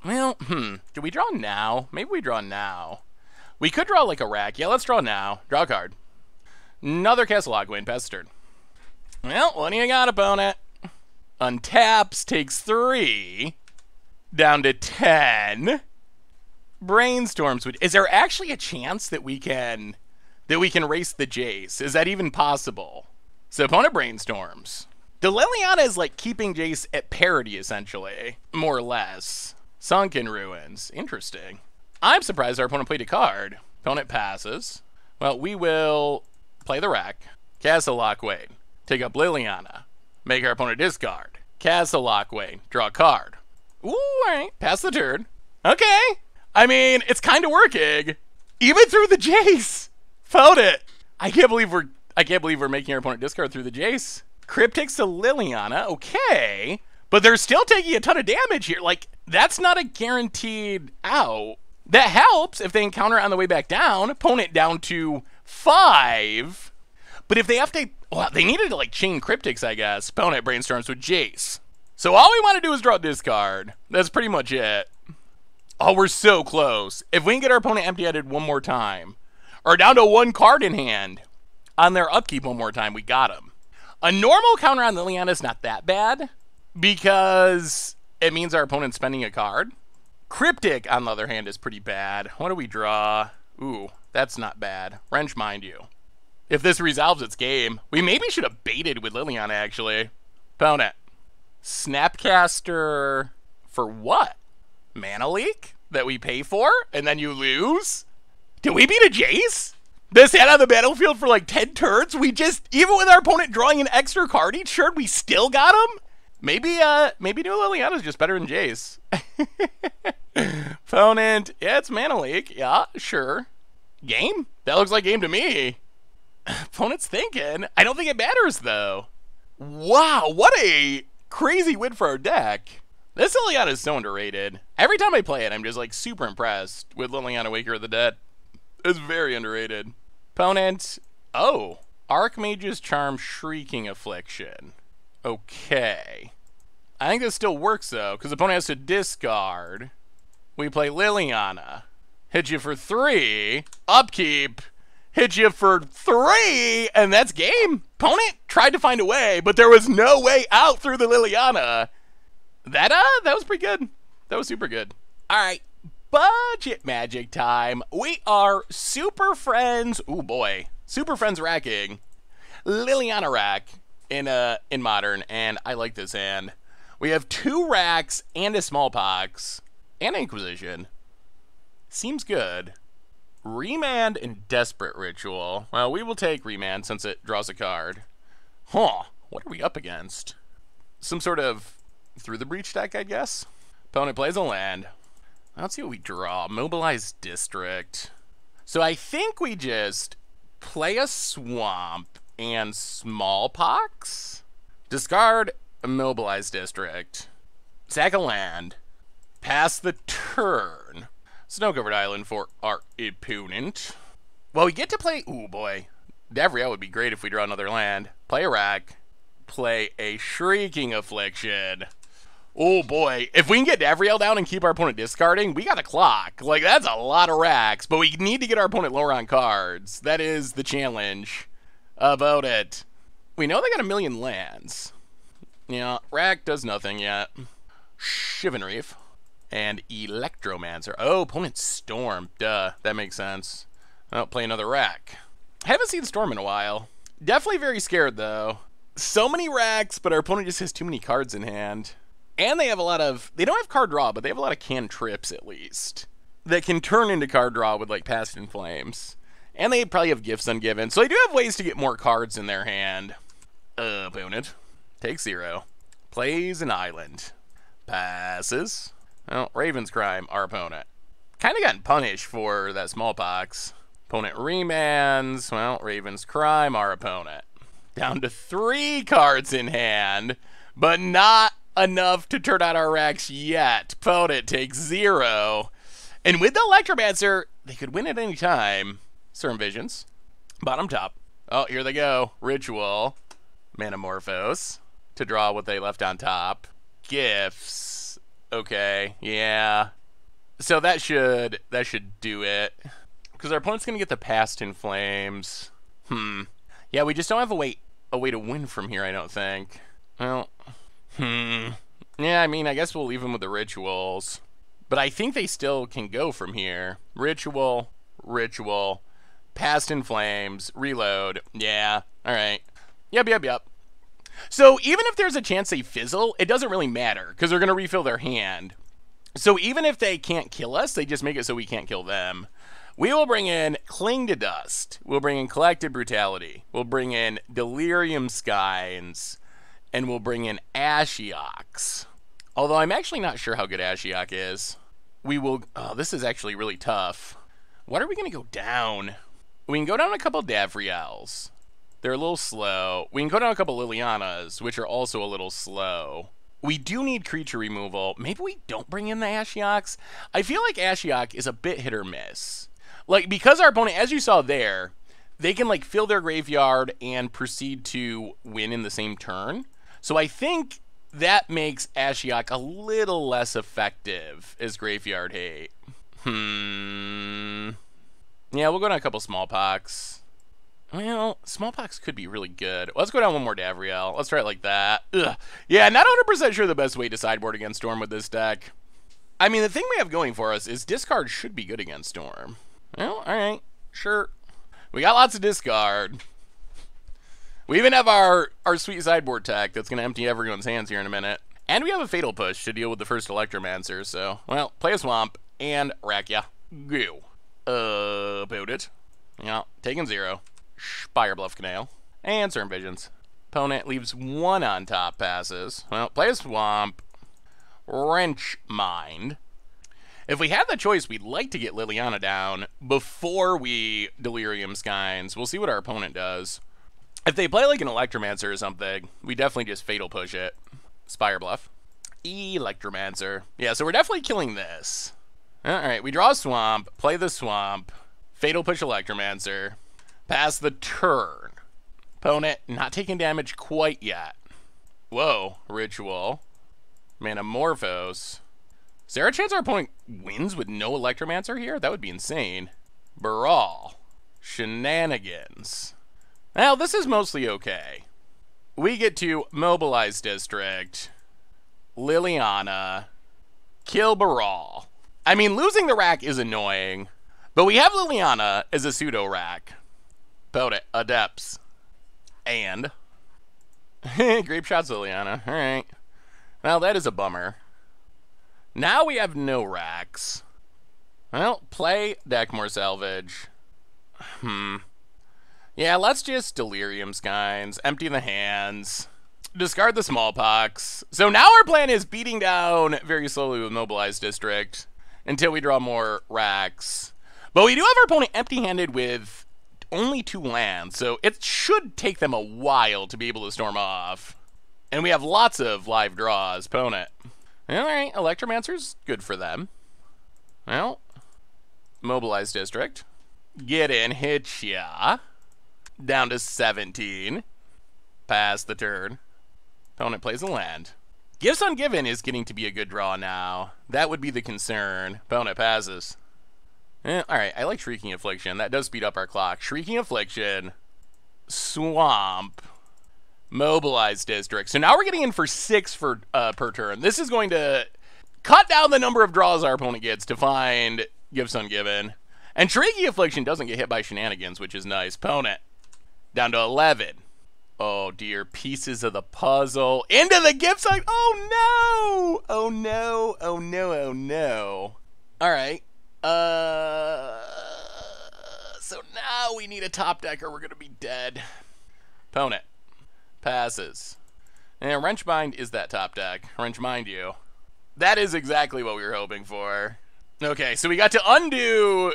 Well, do we draw now? Maybe we draw now. We could draw, like, a rack. Yeah, let's draw now. Draw a card. Another Castle Locthwain, pass the turn. Well, what do you got, opponent? Untaps, takes 3. Down to 10. Brainstorms. Is there actually a chance that we can race the Jace? Is that even possible? So, opponent brainstorms. The Liliana is like keeping Jace at parity, essentially, more or less. Sunken Ruins, interesting. I'm surprised our opponent played a card. Opponent passes. Well, we will play the rack. Castle Locthwain, take up Liliana. Make our opponent discard. Castle Locthwain, draw a card. Ooh, all right, pass the turn. Okay, I mean, it's kind of working. Even through the Jace, found it. I can't believe we're making our opponent discard through the Jace. Cryptics to Liliana, okay, but they're still taking a ton of damage here. Like, that's not a guaranteed out. That helps if they encounter on the way back down, opponent down to 5. But if they have to, well, they needed to, like, chain Cryptics, I guess. Opponent brainstorms with Jace. So all we want to do is draw a discard. That's pretty much it. Oh, we're so close. If we can get our opponent empty-headed one more time, or down to 1 card in hand on their upkeep one more time, we got them. A normal counter on Liliana is not that bad because it means our opponent's spending a card. Cryptic, on the other hand, is pretty bad. What do we draw? Ooh, that's not bad. Wrench Mine you. If this resolves its game, we maybe should have baited with Liliana, actually. Opponent. Snapcaster for what? Mana Leak that we pay for and then you lose? Did we beat a Jace? This had on the battlefield for like 10 turns. We just, even with our opponent drawing an extra card each turn, we still got him? Maybe New Liliana's just better than Jace. Opponent, yeah, it's Mana Leak. Yeah, sure. Game? That looks like game to me. Opponent's thinking. I don't think it matters, though. Wow, what a crazy win for our deck. This Liliana is so underrated. Every time I play it, I'm just like super impressed with Liliana Waker of the Dead. It's very underrated. Opponent, oh, Archmage's Charm, Shrieking Affliction. Okay. I think this still works, though, because the opponent has to discard. We play Liliana. Hit you for 3. Upkeep. Hit you for 3, and that's game. Opponent tried to find a way, but there was no way out through the Liliana. That was pretty good. That was super good. All right. Budget Magic time. We are Super Friends. Ooh boy, Super Friends racking Liliana rack in Modern, and I like this hand. We have 2 racks and a Smallpox and Inquisition. Seems good. Remand and Desperate Ritual. Well, we will take Remand since it draws a card. Huh? What are we up against? Some sort of Through the Breach deck, I guess. Opponent plays a land. Let's see what we draw. Mobilized District. So I think we just play a Swamp and Smallpox. Discard a Mobilized District. Sack a land. Pass the turn. Snow-covered island for our opponent. Well, we get to play... Ooh, boy. Davriel would be great if we draw another land. Play a rack. Play a Shrieking Affliction. Oh boy, if we can get Davriel down and keep our opponent discarding, we got a clock. Like, that's a lot of racks, but we need to get our opponent lower on cards. That is the challenge about it. We know they got 1 million lands. Yeah, rack does nothing yet. Shivanreef and Electromancer. Oh, opponent Storm. Duh, that makes sense. I'll play another rack. Haven't seen Storm in a while. Definitely very scared though. So many racks, but our opponent just has too many cards in hand. And they have a lot of, they don't have card draw, but they have a lot of cantrips at least. That can turn into card draw with like Past in Flames. And they probably have Gifts Ungiven. So they do have ways to get more cards in their hand. Opponent. Take 0. Plays an island. Passes. Oh, Raven's Crime, our opponent. Kind of gotten punished for that Smallpox. Opponent remands. Well, Raven's Crime, our opponent. Down to 3 cards in hand, but not enough to turn out our racks yet. Opponent takes 0. And with the Electromancer, they could win at any time. Certain Visions. Bottom top. Oh, here they go. Ritual. Manamorphose. To draw what they left on top. Gifts. Okay. Yeah. So that should do it. Because our opponent's going to get the Past in Flames. Yeah, we just don't have a way to win from here, I don't think. Well, yeah, I mean, I guess we'll leave them with the rituals. But I think they still can go from here. Ritual. Ritual. Past in Flames. Reload. Yeah. All right. Yep. So even if there's a chance they fizzle, it doesn't really matter because they're going to refill their hand. So even if they can't kill us, they just make it so we can't kill them. We will bring in Cleansing Dust. We'll bring in Collective Brutality. We'll bring in Delirium Skeins. And we'll bring in Ashiok. Although I'm actually not sure how good Ashiok is. We will... Oh, this is actually really tough. What are we going to go down? We can go down a couple Davriels. They're a little slow. We can go down a couple Lilianas, which are also a little slow. We do need creature removal. Maybe we don't bring in the Ashiok. I feel like Ashiok is a bit hit or miss. Like, because our opponent, as you saw there, they can, like, fill their graveyard and proceed to win in the same turn. So I think that makes Ashiok a little less effective as graveyard hate. Yeah, we'll go down a couple Smallpox. Well, Smallpox could be really good. Let's go down one more Davriel. Let's try it like that. Ugh. Yeah, not 100% sure the best way to sideboard against Storm with this deck. I mean, the thing we have going for us is discard should be good against Storm. Well, all right. Sure. We got lots of discard. We even have our sweet sideboard tech that's going to empty everyone's hands here in a minute. And we have a Fatal Push to deal with the first Electromancer, so, well, play a Swamp and rack ya. Go. Boot it. Yeah, taking 0. Spire Bluff Canal, and Certain Visions. Opponent leaves 1 on top, passes. Well, play a Swamp. Wrench Mine. If we had the choice, we'd like to get Liliana down before we Delirium Skeins. We'll see what our opponent does. If they play like an Electromancer or something, we definitely just Fatal Push it. Spire Bluff. Electromancer. Yeah, so we're definitely killing this. Alright, we draw a Swamp, play the Swamp, Fatal Push Electromancer. Pass the turn. Opponent not taking damage quite yet. Whoa. Ritual. Manamorphose. Is there a chance our opponent wins with no Electromancer here? That would be insane. Brawl. Shenanigans. Well, this is mostly okay. We get to Mobilized District. Liliana. Kill Brawl. I mean, losing the rack is annoying, but we have Liliana as a pseudo rack. Adepts. And. Grape shots, Liliana. Alright. Well, that is a bummer. Now we have no racks. Well, play Dakmor Salvage. Yeah, let's just Delirium Skeins. Empty the hands. Discard the Smallpox. So now our plan is beating down very slowly with Mobilized District until we draw more racks. But we do have our opponent empty-handed with only 2 lands, so it should take them a while to be able to storm off. And we have lots of live draws, opponent. Alright, Electromancer's good for them. Well, Mobilized District. Get in, hit ya. Down to 17. Pass the turn. Opponent plays a land. Gifts Ungiven is getting to be a good draw now. That would be the concern. Opponent passes. Alright, I like Shrieking Affliction. That does speed up our clock. Shrieking Affliction. Swamp. Mobilized District. So now we're getting in for 6 for per turn. This is going to cut down the number of draws our opponent gets to find Gifts Ungiven. And Shrieking Affliction doesn't get hit by shenanigans, which is nice. Opponent. Down to 11. Oh dear, pieces of the puzzle. Into the Gifts Ungiven. Oh no! Oh no, oh no, oh no. Alright. So now we need a top decker. We're going to be dead. Opponent passes. And Wrench Mine is that top deck. Wrench Mine you. That is exactly what we were hoping for. Okay, so we got to undo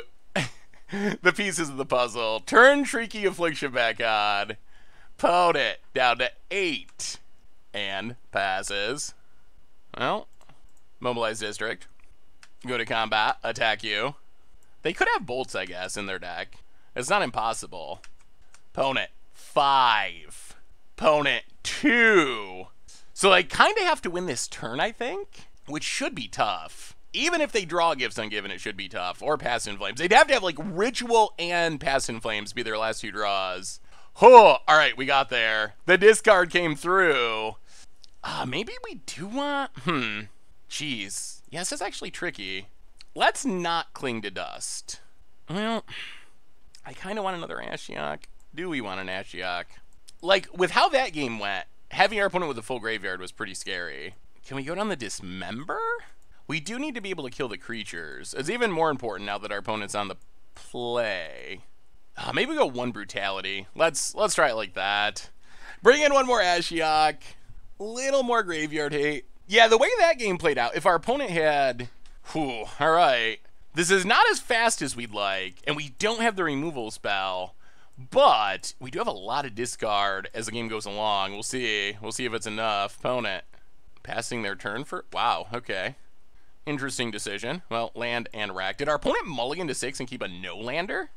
the pieces of the puzzle. Turn Shrieking Affliction back on. Opponent down to 8. And passes. Well, Mobilized District. Go to combat, attack you. They could have bolts, I guess, in their deck. It's not impossible. Opponent, 5. Opponent, 2. So they kind of have to win this turn, I think, which should be tough. Even if they draw Gifts Ungiven, it should be tough. Or Past in Flames. They'd have to have, like, Ritual and Past in Flames be their last 2 draws. Oh, all right, we got there. The discard came through. Maybe we do want... Jeez. Yeah, this is actually tricky. Let's not cling to dust. Well, I kind of want another Ashiok. Do we want an Ashiok? Like, with how that game went, having our opponent with a full graveyard was pretty scary. Can we go down the Dismember? We do need to be able to kill the creatures. It's even more important now that our opponent's on the play. Maybe we go 1 Brutality. Let's try it like that. Bring in 1 more Ashiok. Little more graveyard hate. Yeah, the way that game played out, if our opponent had... all right. This is not as fast as we'd like, and we don't have the removal spell, but we do have a lot of discard as the game goes along. We'll see. We'll see if it's enough. Opponent passing their turn for... Wow, okay. Interesting decision. Well, land and rack. Did our opponent mulligan to 6 and keep a no-lander?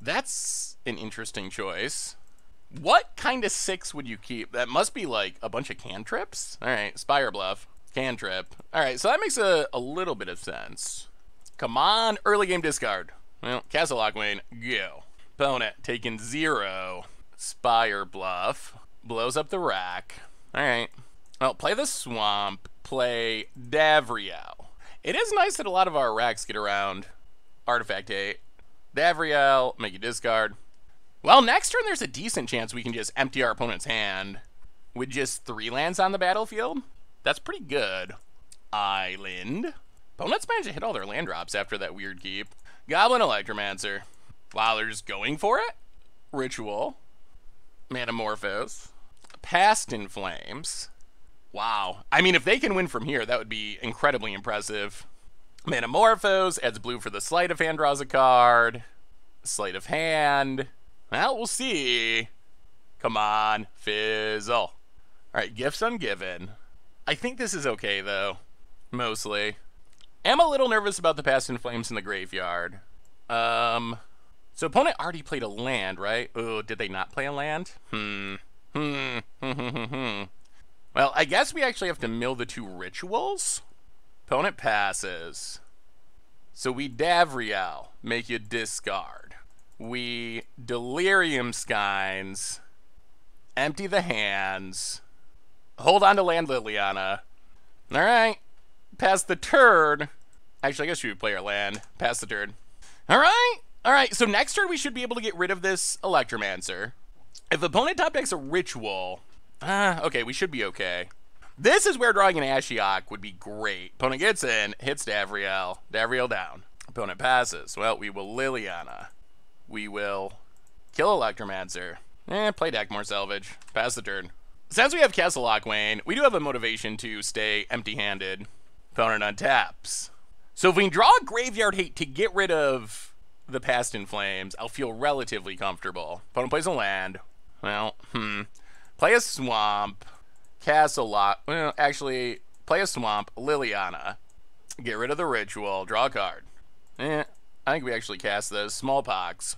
That's an interesting choice. What kind of 6 would you keep? That must be like a bunch of cantrips? Alright, Spire Bluff. Cantrip. Alright, so that makes a little bit of sense. Come on, early game discard. Well, Castle Locthwain, go. Opponent taking 0. Spire Bluff. Blows up the rack. Alright. Well, play the swamp. Play Davriel. It is nice that a lot of our racks get around Artifact 8. Davriel, make a discard. Well, next turn there's a decent chance we can just empty our opponent's hand with just 3 lands on the battlefield. That's pretty good. Island. Opponents managed to hit all their land drops after that weird keep. Goblin Electromancer. Wow, they're just going for it. Ritual. Metamorphose. Past in Flames. Wow. I mean, if they can win from here, that would be incredibly impressive. Metamorphose. Adds blue for the Sleight of Hand, draws a card. Sleight of Hand. Well, we'll see. Come on, fizzle. Alright, Gifts Ungiven. I think this is okay, though. Mostly. I'm a little nervous about the Past in Flames in the graveyard. So opponent already played a land, right? Oh, did they not play a land? Well, I guess we actually have to mill the 2 rituals. Opponent passes. So we Davriel, make you discard. We Delirium Skeins, empty the hands, hold on to land Liliana. All right, pass the turn. Actually, I guess we would play our land, pass the turn. All right, so next turn we should be able to get rid of this Electromancer. If opponent top decks a Ritual, okay, we should be okay. This is where drawing an Ashiok would be great. Opponent gets in, hits Davriel, Davriel down. Opponent passes, well, we will Liliana. We will kill Electromancer. Play Dakmor Salvage. Pass the turn. Since we have Castle Locthwain, we do have a motivation to stay empty-handed. Opponent untaps. So if we can draw a Graveyard Hate to get rid of the Past in Flames, I'll feel relatively comfortable. Opponent plays a land. Well, play a Swamp. Castle Lock... Well, actually, play a Swamp. Liliana. Get rid of the Ritual. Draw a card. I think we actually cast those. Smallpox.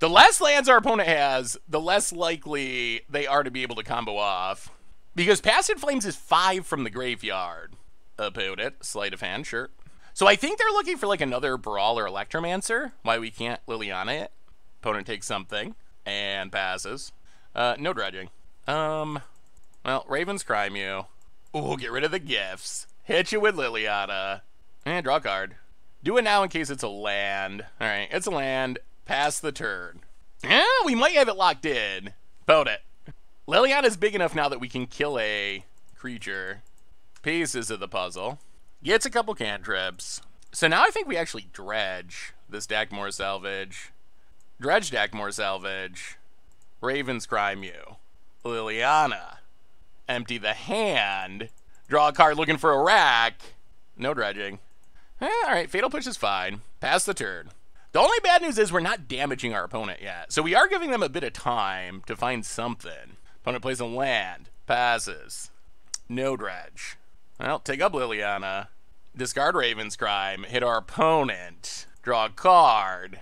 The less lands our opponent has, the less likely they are to be able to combo off. Because Past in Flames is 5 from the graveyard. About it. Sleight of hand, sure. So I think they're looking for like another Brawl or Electromancer. Why we can't Liliana it. Opponent takes something and passes. No dredging. Well, Raven's Crime you. Ooh, get rid of the gifts. Hit you with Liliana. And draw a card. Do it now in case it's a land. Alright, it's a land. Pass the turn. Yeah, we might have it locked in. Boat it. Liliana's big enough now that we can kill a creature. Pieces of the puzzle. Gets a couple cantrips. So now I think we actually dredge this Dakmor Salvage. Dredge Dakmor Salvage. Raven's Crime you. Liliana. Empty the hand. Draw a card looking for a rack. No dredging. Alright, Fatal Push is fine. Pass the turn. The only bad news is we're not damaging our opponent yet. So we are giving them a bit of time to find something. Opponent plays a land. Passes. No dredge. Well, take up Liliana. Discard Raven's Crime. Hit our opponent. Draw a card.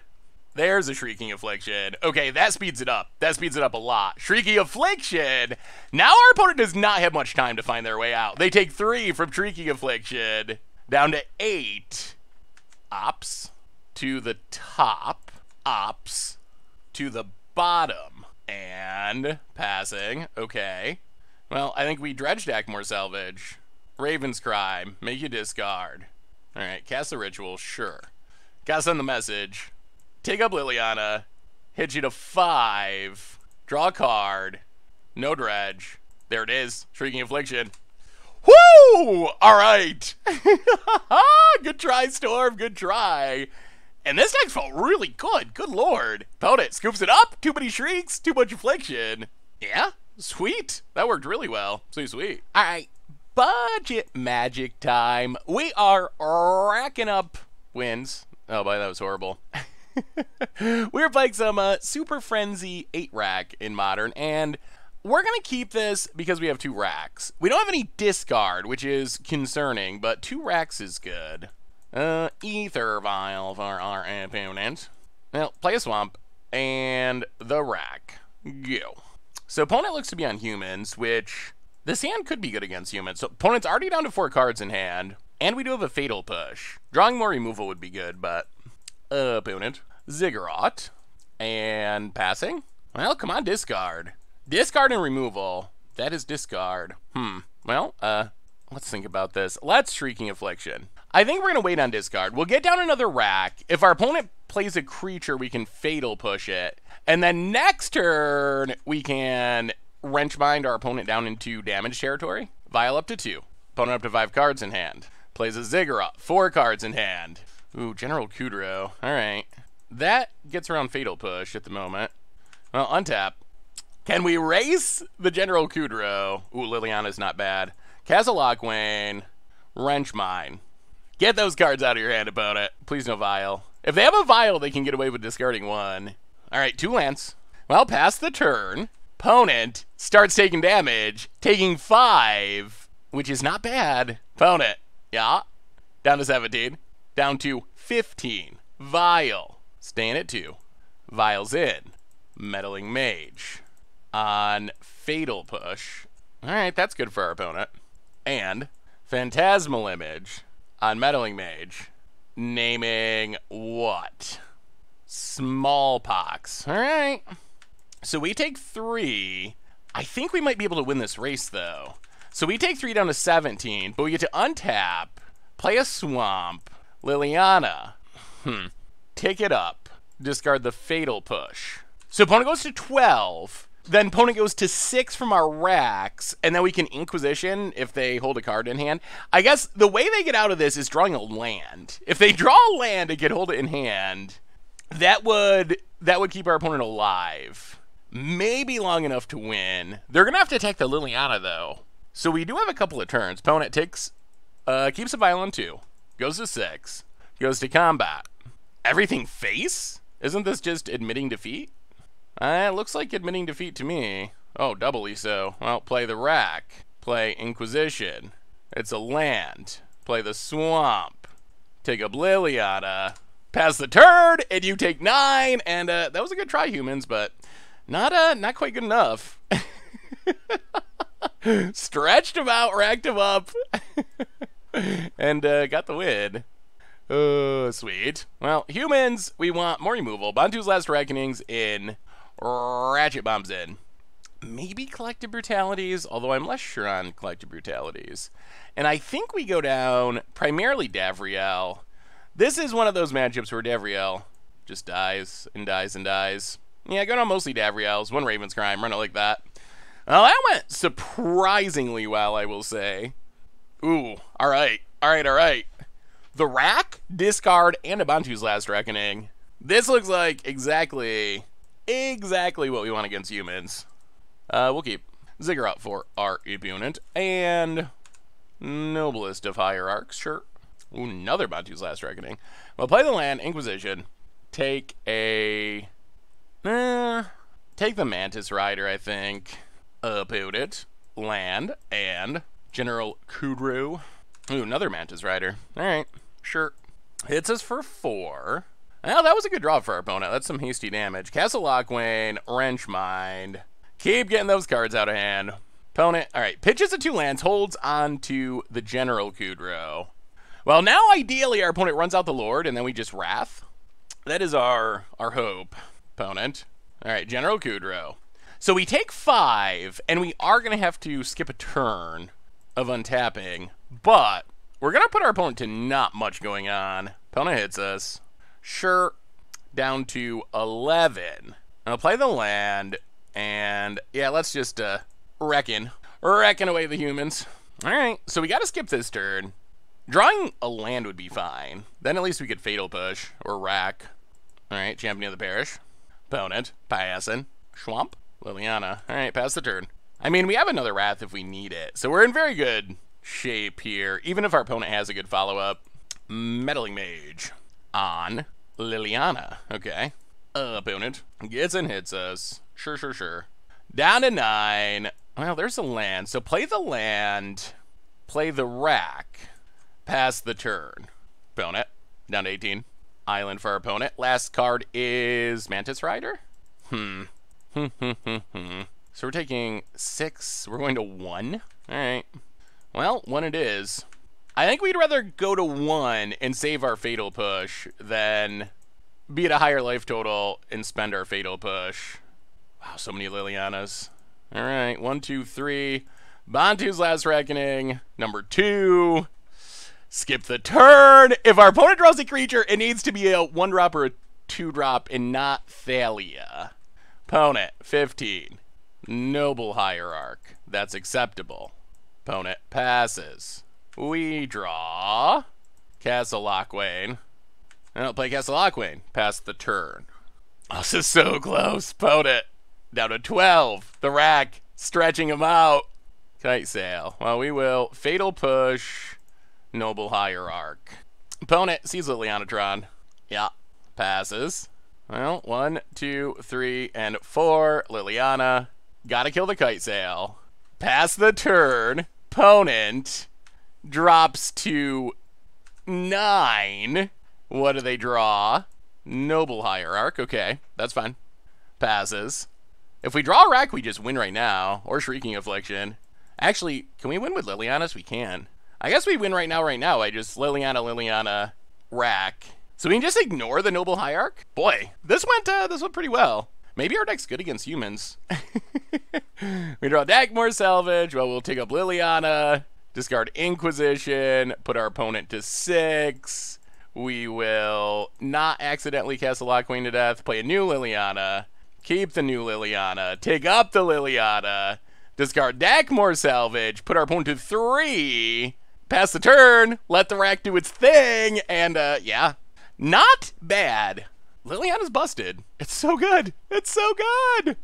There's a Shrieking Affliction. Okay, that speeds it up. That speeds it up a lot. Shrieking Affliction! Now our opponent does not have much time to find their way out. They take 3 from Shrieking Affliction. Down to 8. Ops. To the top. Ops. To the bottom. And passing. Okay. Well, I think we dredge Dakmor Salvage. Raven's Crime. Make you discard. Alright, cast the ritual, sure. Gotta send the message. Take up Liliana. Hit you to 5. Draw a card. No dredge. There it is. Shrieking Affliction. Woo! Alright! Good try, Storm. Good try. And this deck felt really good. Good lord. Opponent scoops it up. Too many shrieks. Too much affliction. Yeah? Sweet. That worked really well. Sweet, sweet. Alright. Budget magic time. We are racking up wins. Oh, boy, that was horrible. We're playing some Super Frenzy 8-Rack in Modern, and we're going to keep this because we have 2 racks. We don't have any discard, which is concerning, but 2 racks is good. Ether Vial for our opponent. Now, play a swamp, and the rack. Go. So opponent looks to be on humans, which... this hand could be good against humans. So opponent's already down to 4 cards in hand. And we do have a Fatal Push. Drawing more removal would be good, but... opponent. Ziggurat. And passing. Well, come on, discard. Discard and removal. That is discard. Well, let's think about this. Let's Shrieking Affliction. I think we're going to wait on discard. We'll get down another rack. If our opponent plays a creature, we can Fatal Push it. And then next turn, we can... Wrench Mine our opponent down into damage territory. Vial up to 2. Opponent up to 5 cards in hand. Plays a Ziggurat. 4 cards in hand. Ooh, General Kudrow. Alright. That gets around Fatal Push at the moment. Well, untap. Can we race the General Kudrow? Ooh, Liliana's not bad. Castle Locthwain. Wrench Mine. Get those cards out of your hand, opponent. Please no Vial. If they have a Vial, they can get away with discarding 1. Alright, 2 lands. Well, pass the turn. Opponent starts taking damage, taking 5, which is not bad. Opponent, yeah, down to 17, down to 15. Vial, staying at 2. Vial's in. Meddling Mage on Fatal Push. All right, that's good for our opponent. And Phantasmal Image on Meddling Mage. Naming what? Smallpox. All right. So we take 3. I think we might be able to win this race, though. So we take 3 down to 17, but we get to untap, play a swamp, Liliana. Take it up. Discard the Fatal Push. So opponent goes to 12. Then opponent goes to 6 from our racks, and then we can Inquisition if they hold a card in hand. I guess the way they get out of this is drawing a land. If they draw a land and can hold it in hand, that would keep our opponent alive. Maybe long enough to win. They're going to have to attack the Liliana, though. So we do have a couple of turns. Opponent takes, keeps a Vial on 2. Goes to 6. Goes to combat. Everything face? Isn't this just admitting defeat? It looks like admitting defeat to me. Oh, doubly so. Well, play the rack. Play Inquisition. It's a land. Play the swamp. Take up Liliana. Pass the turn, and you take 9, and that was a good try, humans, but not quite good enough. Stretched him out, racked him up, and got the win. Oh, sweet. Well, humans, we want more removal. Bontu's Last Reckonings in. Ratchet Bombs in. Maybe Collective Brutalities, although I'm less sure on Collective Brutalities. And I think we go down primarily Davriel. This is one of those matchups where Davriel just dies and dies and dies. Yeah, I go down mostly Davriel's. One Raven's Crime, run it like that. Well, that went surprisingly well, I will say. Ooh, all right, all right, all right. The Rack, discard, and a Bontu's Last Reckoning. This looks like exactly what we want against humans. We'll keep Ziggurat for our opponent, and Noblest of Hierarchs, sure. Ooh, another Bontu's Last Reckoning. Well, play the land, Inquisition. Take a... take the Mantis Rider, I think. Upload it. Land, and General Kudru. Ooh, another Mantis Rider. All right, sure. Hits us for 4. Well, that was a good draw for our opponent. That's some hasty damage. Castle Locthwain, Wrench Mine. Keep getting those cards out of hand. Opponent, all right, pitches the 2 lands, holds on to the General Kudro. Well, now ideally our opponent runs out the Lord and then we just Wrath. That is our hope, opponent. All right, General Kudro. So we take 5 and we are gonna have to skip a turn of untapping, but we're gonna put our opponent to not much going on. Opponent hits us. Sure, down to 11. I'll play the land. And yeah, let's just reckon away the humans. All right, so we got to skip this turn. Drawing a land would be fine. Then at least we could Fatal Push or Rack. All right, Champion of the Parish. Opponent, passing. Schwamp, Liliana. All right, pass the turn. I mean, we have another Wrath if we need it. So we're in very good shape here, even if our opponent has a good follow-up. Meddling Mage on Liliana. Okay, opponent gets and hits us. Sure, sure, sure. Down to 9. Well, there's a land. So play the land. Play the Rack. Pass the turn. Opponent. Down to 18. Island for our opponent. Last card is Mantis Rider. So we're taking 6. We're going to 1. All right. Well, 1 it is. I think we'd rather go to 1 and save our Fatal Push than be at a higher life total and spend our Fatal Push. Wow, so many Lilianas. All right, 1, 2, 3. Bontu's Last Reckoning, number 2. Skip the turn. If our opponent draws a creature, it needs to be a 1-drop or a 2-drop and not Thalia. Opponent, 15. Noble Hierarch. That's acceptable. Opponent passes. We draw. Castle Locthwain. I don't play Castle Locthwain. Pass the turn. Oh, this is so close. Opponent. Down to 12. The Rack, stretching him out. Kite Sail. Well, we will Fatal Push, Noble Hierarch. Opponent sees Liliana Tron. Yeah, passes. Well, 1, 2, 3, and 4. Liliana. Gotta kill the Kite Sail. Pass the turn. Opponent drops to 9. What do they draw? Noble Hierarch. Okay, that's fine. Passes. If we draw a Rack, we just win right now. Or Shrieking Affliction. Actually, can we win with Lilianas? We can. I guess we win right now. I just Liliana, Rack. So we can just ignore the Noble Hierarch? Boy, this went pretty well. Maybe our deck's good against humans. We draw Dakmor Salvage. Well, we'll take up Liliana. Discard Inquisition. Put our opponent to 6. We will not accidentally Castle Locthwain to death. Play a new Liliana. Keep the new Liliana, take up the Liliana, discard Dakmor Salvage, put our opponent to 3, pass the turn, let the Rack do its thing, and yeah, not bad. Liliana's busted. It's so good. It's so good.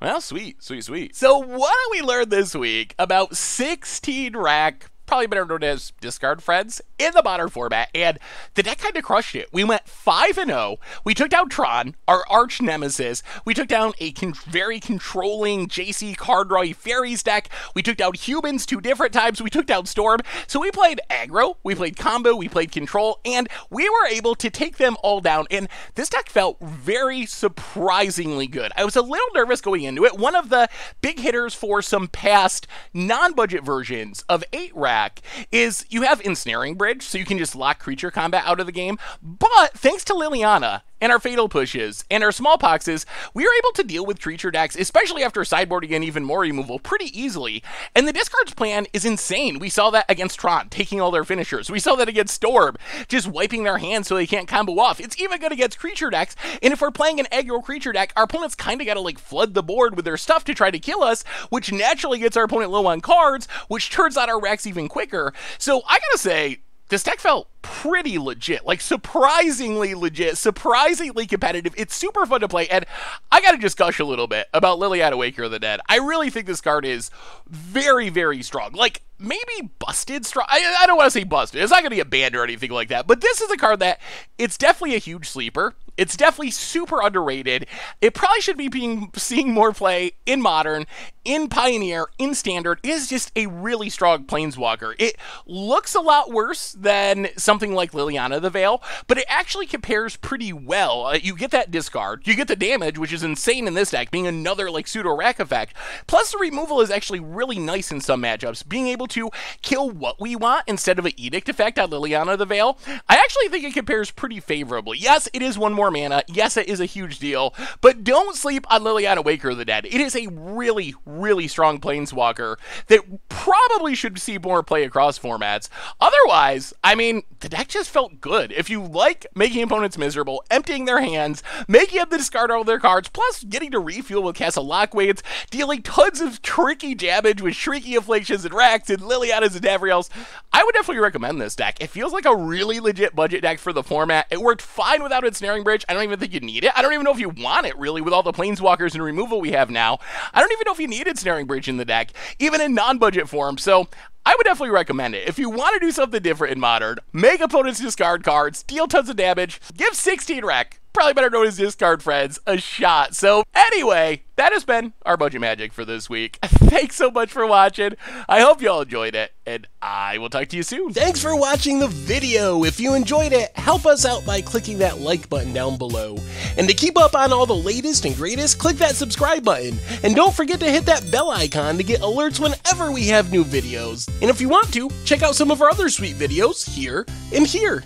Well, sweet, sweet, sweet. So what did we learn this week about 16-Rack probably better known as Discard Friends, in the modern format, and the deck kind of crushed it. We went 5-0, we took down Tron, our arch nemesis, we took down a very controlling JC Cardroy Fairies deck, we took down humans 2 different times, we took down Storm, so we played aggro, we played combo, we played control, and we were able to take them all down, and this deck felt very surprisingly good. I was a little nervous going into it. One of the big hitters for some past non-budget versions of 8-Rack is you have Ensnaring Bridge, so you can just lock creature combat out of the game, but thanks to Liliana and our Fatal Pushes and our Smallpoxes, we are able to deal with creature decks, especially after sideboarding and even more removal, pretty easily, and the discards plan is insane. We saw that against Tron, taking all their finishers. We saw that against Storm, just wiping their hands so they can't combo off. It's even good against creature decks, and if we're playing an aggro creature deck, our opponent's kind of got to, like, flood the board with their stuff to try to kill us, which naturally gets our opponent low on cards, which turns out our racks even quicker. So I gotta say, this deck felt pretty legit, like surprisingly legit, surprisingly competitive. It's super fun to play, and I gotta just gush a little bit about Liliana, Waker of the Dead. I really think this card is very, very strong. Like, maybe busted strong. I don't want to say busted. It's not going to get banned or anything like that, but this is a card that it's definitely a huge sleeper. It's definitely super underrated. It probably should be seeing more play in Modern, in Pioneer, in Standard. It is just a really strong Planeswalker. It looks a lot worse than something like Liliana the Veil, but it actually compares pretty well. You get that discard, you get the damage, which is insane in this deck, being another like pseudo-rack effect. Plus the removal is actually really nice in some matchups, being able to kill what we want instead of an edict effect on Liliana the Veil. I actually think it compares pretty favorably. Yes, it is 1 more mana. Yes, it is a huge deal, but don't sleep on Liliana, Waker of the Dead. It is a really, really strong Planeswalker that probably should see more play across formats. Otherwise, I mean, the deck just felt good. If you like making opponents miserable, emptying their hands, making them discard all their cards, plus getting to refuel with Castle Locthwain, dealing tons of tricky damage with Shrieking Afflictions and Racks and Lilianas and Davriels, I would definitely recommend this deck. It feels like a really legit budget deck for the format. It worked fine without Ensnaring Bridge. I don't even think you need it. I don't even know if you want it, really, with all the Planeswalkers and removal we have now. I don't even know if you need Ensnaring Bridge in the deck, even in non-budget form, so I would definitely recommend it. If you want to do something different in Modern, make opponents discard cards, deal tons of damage, give 16-Rack, probably better known as Discard Friends, a shot. So anyway, that has been our Budget Magic for this week. Thanks so much for watching. I hope you all enjoyed it, and I will talk to you soon. Thanks for watching the video. If you enjoyed it, help us out by clicking that like button down below. And to keep up on all the latest and greatest, click that subscribe button. And don't forget to hit that bell icon to get alerts whenever we have new videos. And if you want to, check out some of our other sweet videos here and here.